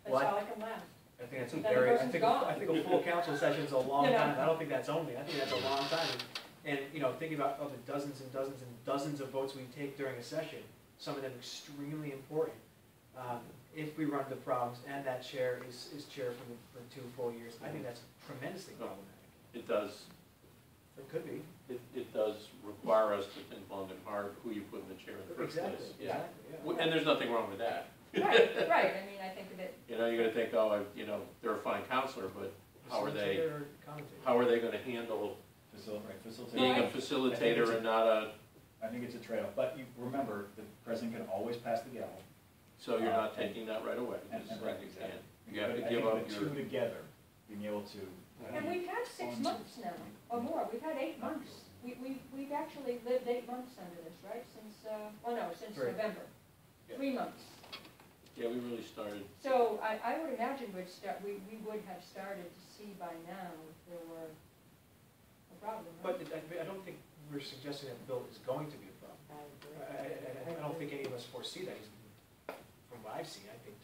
That's all it can last. I think that's a very. I think a full council session is a long time. I don't think that's only. I think that's a long time. And you know, thinking about all the dozens and dozens and dozens of votes we take during a session, some of them extremely important. If we run into problems and that chair is chair for 2 full years, I think that's tremendously problematic. It does. It could be. It does require us to think long and hard who you put in the chair in the first place. Yeah. Exactly. Yeah. And there's nothing wrong with that. Right. Right. I mean, I think that. You know, you're going to think, oh, they're a fine counselor, but how are they going to handle? Being a facilitator and not a... I think it's a trade-off, but you remember the president can always pass the gavel. So you're not taking that right away. You have to give up your... two together, being able to... And we've had 6 months now, or more. We've had 8 months. We've actually lived 8 months under this, right? Since, since November. Yeah. 3 months. Yeah, we really started... So I would imagine we would have started to see by now if there were... problem, right? But I don't think we're suggesting that the bill is going to be a problem. I don't think any of us foresee that. From what I've seen, I think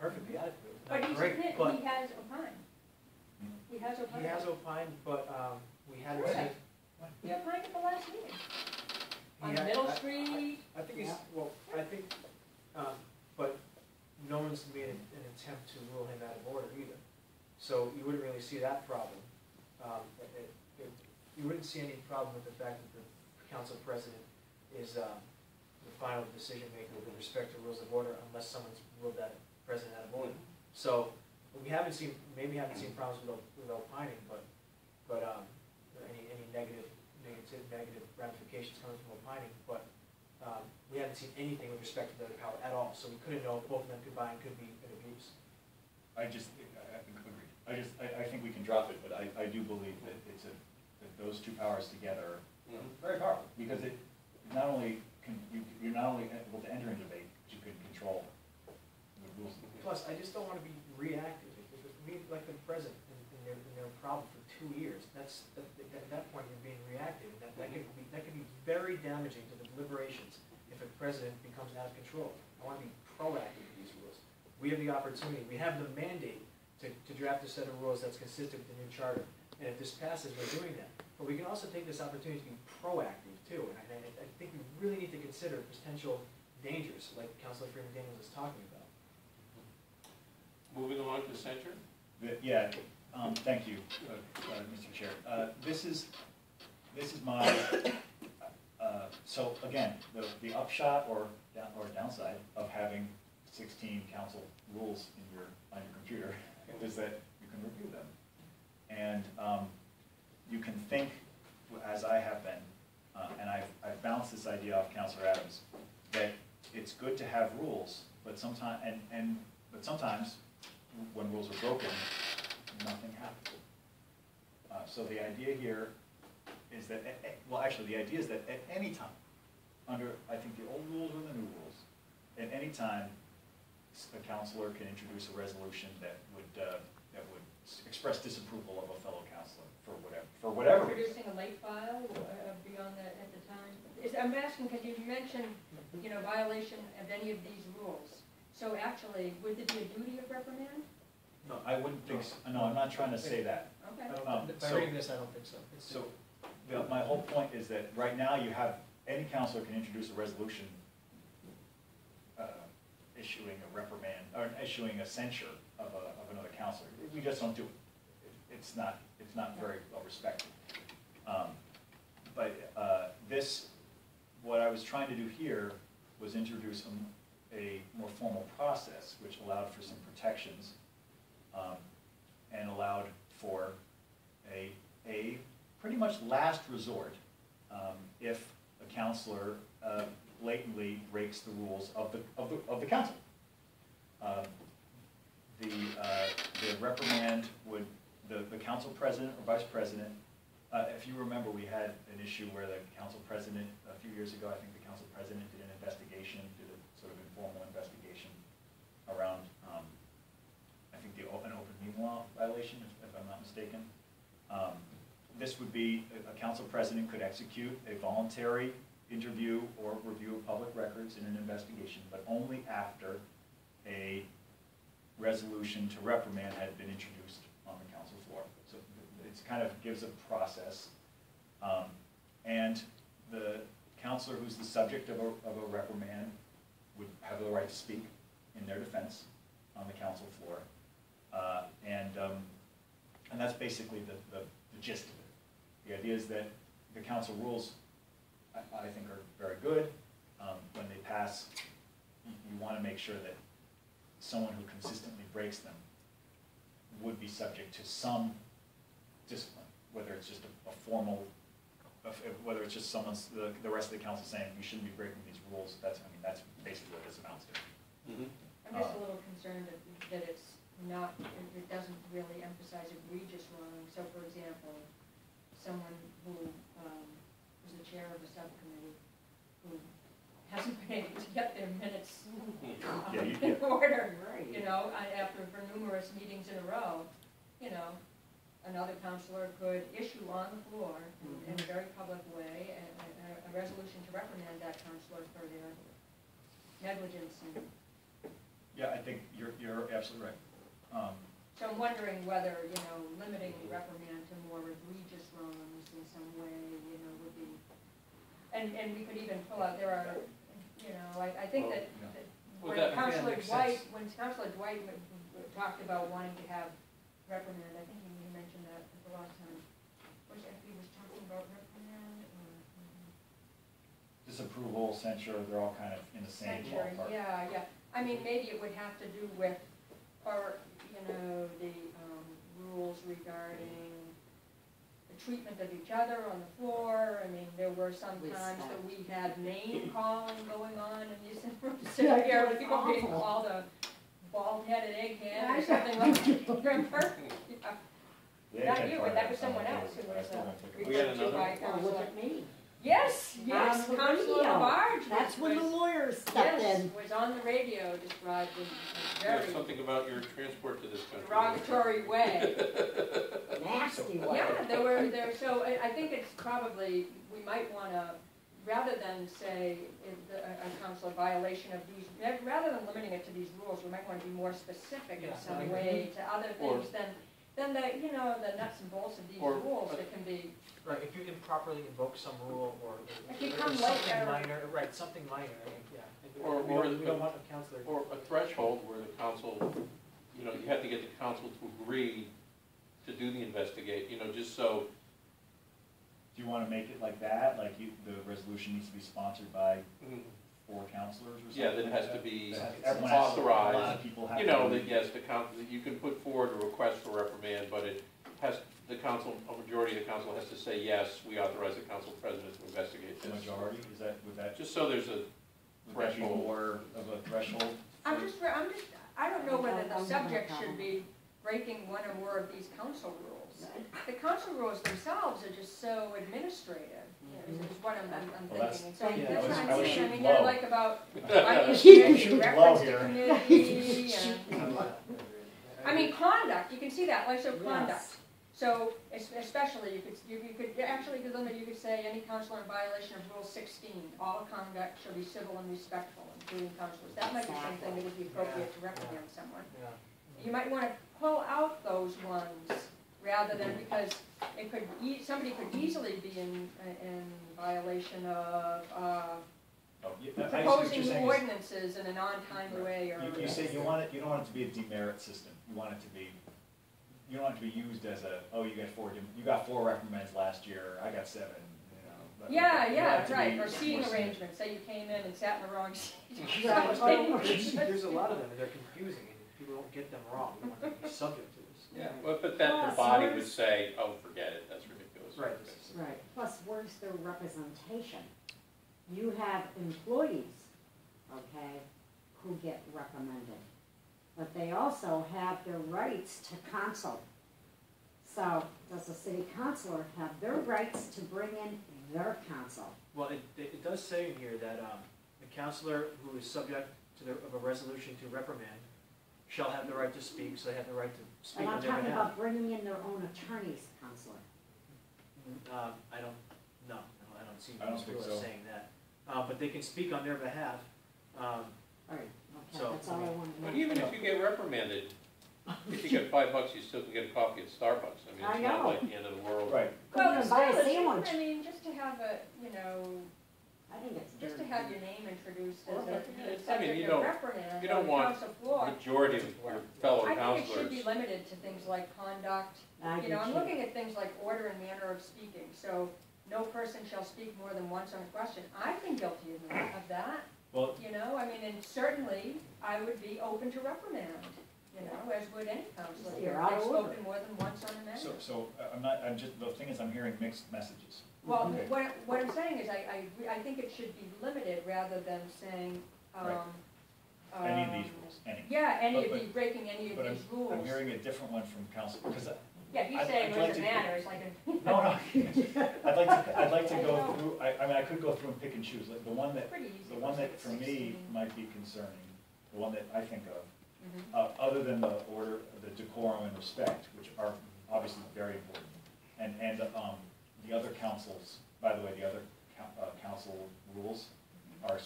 perfectly adequate. But he has opined. He has opined. He has opined, but we had it. He opined at the last meeting. On Middle Street. I think he's well. I think, but no one's made an attempt to rule him out of order either. So you wouldn't really see that problem. You wouldn't see any problem with the fact that the council president is the final decision maker with respect to rules of order, unless someone's ruled that president out of order. So we haven't seen problems with opining, but any negative ramifications coming from opining, but we haven't seen anything with respect to the power at all. So we couldn't know if both of them combined could be an abuse. I think we can drop it, but I do believe that those two powers together are very powerful, because it not only you're not only able to enter into debate, but you can control the rules. Plus, I just don't want to be reactive. If we like the president and their problem for 2 years, at that point you're being reactive, and that can be very damaging to the deliberations if a president becomes out of control. I want to be proactive with these rules. We have the opportunity. We have the mandate to draft a set of rules that's consistent with the new charter. And if this passes, we're doing that. But we can also take this opportunity to be proactive, too. And I think we really need to consider potential dangers, like Councilor Freeman Daniels is talking about. Moving along to the center? Yeah. Thank you, Mr. Chair. This is my... so, again, the upshot or downside of having 16 council rules on your computer is that you can review them. And you can think, as I have been, and I've bounced this idea off Councilor Adams, that it's good to have rules, but sometimes when rules are broken, nothing happens. So the idea here is that, the idea is that at any time, under I think the old rules or the new rules, at any time, a councilor can introduce a resolution that would express disapproval of a fellow councilor for whatever reason. Producing a late file beyond that at the time. I'm asking because you mentioned, violation of any of these rules. So actually, would there be a duty of reprimand? No, I wouldn't think so. No, I'm not trying to say that. Okay. By reading this, I don't think so. My whole point is that right now you have any councilor can introduce a resolution issuing a reprimand or issuing a censure of another counselor. We just don't do it. It's not very well respected. What I was trying to do here was introduce a more formal process, which allowed for some protections and allowed for a pretty much last resort if a counselor blatantly breaks the rules of the council. The reprimand would, the council president or vice president, if you remember, we had an issue where the council president, a few years ago, I think the council president did an investigation, did a sort of informal investigation around, I think, an open meeting law violation, if I'm not mistaken. This would be, a council president could execute a voluntary interview or review of public records in an investigation, but only after a resolution to reprimand had been introduced on the council floor. So it kind of gives a process. And the counselor who's the subject of a reprimand would have the right to speak in their defense on the council floor. And that's basically the gist of it. The idea is that the council rules, I think, are very good. When they pass, you want to make sure that someone who consistently breaks them would be subject to some discipline, whether it's just a formal, whether it's just someone's, the rest of the council saying you shouldn't be breaking these rules. That's, I mean, that's basically what this amounts to. Mm-hmm. I'm just a little concerned that it's not, it doesn't really emphasize egregious wrong. So, for example, someone who was the chair of a subcommittee who hasn't been able to get their minutes in order, right. You know, after for numerous meetings in a row, you know, another counselor could issue on the floor in a very public way a resolution to reprimand that counselor for their negligence. And yeah, I think you're absolutely right. So I'm wondering whether, you know, limiting reprimand to more egregious wrongs in some way, you know, would be, and we could even pull out, there are, you know, I think well, that, yeah. that well, when Councilor Dwight, sense. When Councilor Dwight talked about wanting to have reprimand, I think he mentioned that the last time, which he was talking about reprimand or? Disapproval, censure, they're all kind of in the same ballpark. Yeah, yeah. I mean, maybe it would have to do with, or, you know, the rules regarding the treatment of each other on the floor. I mean, there were some times that we had name calling going on in these rooms here with people being called a bald-headed egghead or something like that. Remember? Yeah. Not you, but that was someone else who was referred to by Councilor. Look at me. Yes, yes, Councilor Labarge. That's when the lawyers stepped in. Was on the radio described in very something about your transport to this country. Derogatory way. Nasty way. Yeah, there were. So I think it's probably we might want to, rather than say a council violation of these, rather than limiting it to these rules, we might want to be more specific in some way to other things than the, you know, the nuts and bolts of these rules that can be. Right, if you improperly invoke some rule or something minor, right, something minor, yeah. Or we don't want a counselor. Or a threshold where the council, you know, you have to get the council to agree to do the investigate, you know, just so. Do you want to make it like that? Like the resolution needs to be sponsored by four counselors or something? Yeah, that has to be authorized. You know, that yes, the council, you can put forward a request for reprimand, but it has to. The council, a majority of the council has to say yes. We authorize the council president to investigate this. Majority is that with that? Just so there's a threshold or of a threshold. I'm just. I don't know whether the subject should be breaking one or more of these council rules. The council rules themselves are just so administrative. Is what I'm thinking. So that's what I'm saying. I mean, they're like about reference to community. I mean, conduct. You can see that. Like so, conduct. So, especially, you could say any counselor in violation of Rule 16, all conduct shall be civil and respectful, including counselors. That might be something that would be appropriate to reprimand someone. Yeah. You might want to pull out those ones rather than because it could somebody could easily be in violation of proposing ordinances in a non-timely way. Or you say you don't want it to be a demerit system. You want it to be. You don't want to be used as a you got four reprimands last year. I got 7. You know, yeah, right. Or seating arrangements. Say you came in and sat in the wrong seat. There's a lot of them, and they're confusing, and people don't get them wrong. subject to this. Yeah, right. Well, but then the body would say, oh, forget it, that's ridiculous. Right. Right. Plus, where's the representation? You have employees, okay, who get recommended, but they also have their rights to counsel. So does the city councilor have their rights to bring in their counsel? Well, it does say in here that the councilor who is subject to a resolution to reprimand shall have the right to speak, so they have the right to speak. And I'm talking about bringing in their own attorneys, councilor. I don't see anyone saying that. But they can speak on their behalf. All right. Okay, so, that's all I wanted to know. But even if you get reprimanded, if you get $5, you still can get a coffee at Starbucks. I mean, it's not like the end of the world. Right. Well, I mean, just to have a, you know, I think it's just to have your name introduced as a reprimand. You don't want the majority of your fellow councilors. I think it should be limited to things like conduct. You know, I'm looking at things like order and manner of speaking. So no person shall speak more than once on a question. I've been guilty of that. Well, you know, I mean, and certainly I would be open to reprimand. You know, as would any counselor. I've spoken more than once on a matter. So I'm not. I'm just. The thing is, I'm hearing mixed messages. Well, okay. what I'm saying is, I think it should be limited rather than saying any of these rules. Any. Yeah, breaking any of these rules. I'm hearing a different one from council because. Yeah, he's saying it doesn't matter. It's like a I'd like to go through. I mean, I could go through and pick and choose. Like the one that for me might be concerning. The one that I think of. Mm-hmm. Other than the order, the decorum and respect, which are obviously very important, and the other councils, by the way, the other council rules are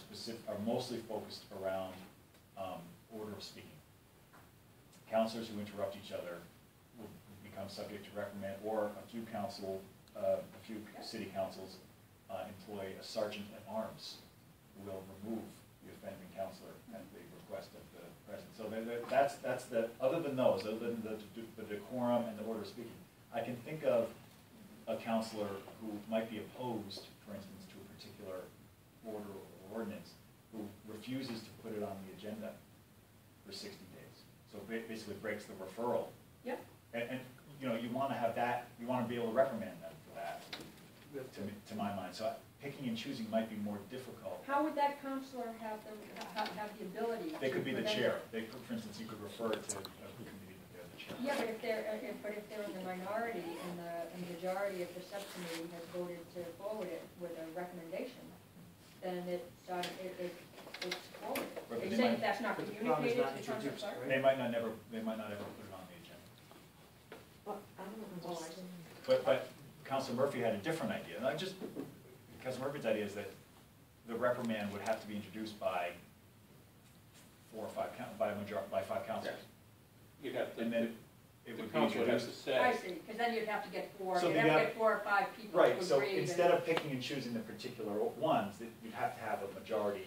mostly focused around order of speaking. Councilors who interrupt each other will become subject to reprimand, or a few city councils employ a sergeant at arms who will remove the offending councilor at the request of the president. So that's the, other than the decorum and the order of speaking, I can think of a counselor who might be opposed, for instance, to a particular order or ordinance, who refuses to put it on the agenda for 60 days. So basically breaks the referral. Yep. And you know, you want to have that, you want to be able to reprimand them for that, to my mind. So picking and choosing might be more difficult. How would that counselor have the ability? They could be the chair. They, for instance, you could refer to a committee that they're the chair. Yeah, but if they're in the minority and the majority of the subcommittee has voted to forward it with a recommendation, then it's forwarded. Right, they saying that's not communicated to the council. Right? They might not ever put it on the agenda. Well, I don't understand. But Councilor Murphy had a different idea. And I just. Councilor Murphy's idea is that the reprimand would have to be introduced by five councilors. Yeah. You'd have to, and then it would be introduced. I see, because then you'd have to get four. So you'd have to get 4 or 5 people. Right. So instead of picking and choosing the particular ones, you'd have to have a majority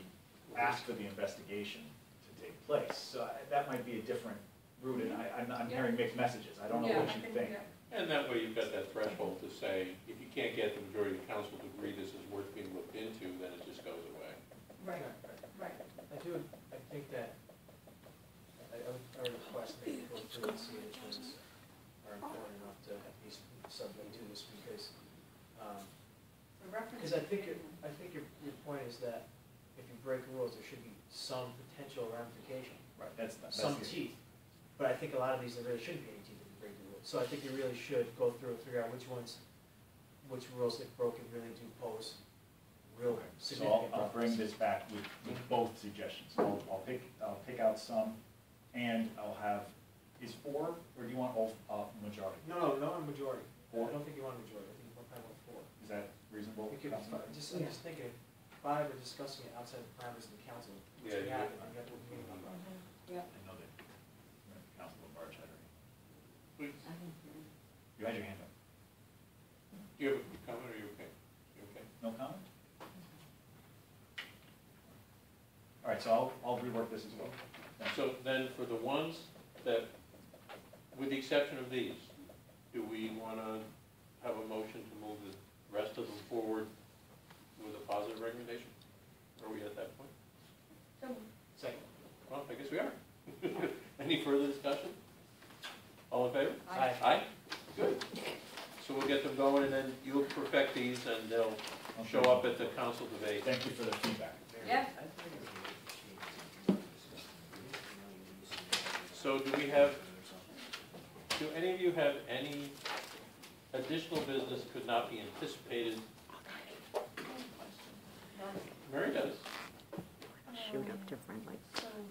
ask for the investigation to take place. So that might be a different route, and I'm hearing mixed messages. I don't know what you think. Yeah. And that way you've got that threshold to say, if you can't get the majority of the council to agree this is worth being looked into, then it just goes away. Right, right. I think that I would request that people are important enough to at least subject to this, because I think your point is that if you break rules, there should be some potential ramification. Right, that's some teeth. But I think a lot of these there really shouldn't be any teeth. So I think you really should go through and figure out which rules they've broken really do pose real significant problems. So I'll bring this back with both suggestions. I'll pick out some, and I'll have, is 4, or do you want all majority? No, majority. 4? I don't think you want a majority. I think you probably want 4. Is that reasonable? I'm just thinking 5 or discussing it outside the parameters of the council. Yeah. I know that. Please. You had your hand up. Do you have a comment, or are you okay? No comment? All right, so I'll rework this as well. So then for the ones that, with the exception of these, do we want to have a motion to move the rest of them forward with a positive recommendation? Are we at that point? Second. Well, I guess we are. Any further discussion? then you'll perfect these and they'll show up at the council debate. Thank you for the feedback. Yeah. So do we have, do any of you have any additional business could not be anticipated? Mary does. Shoot up to friendly.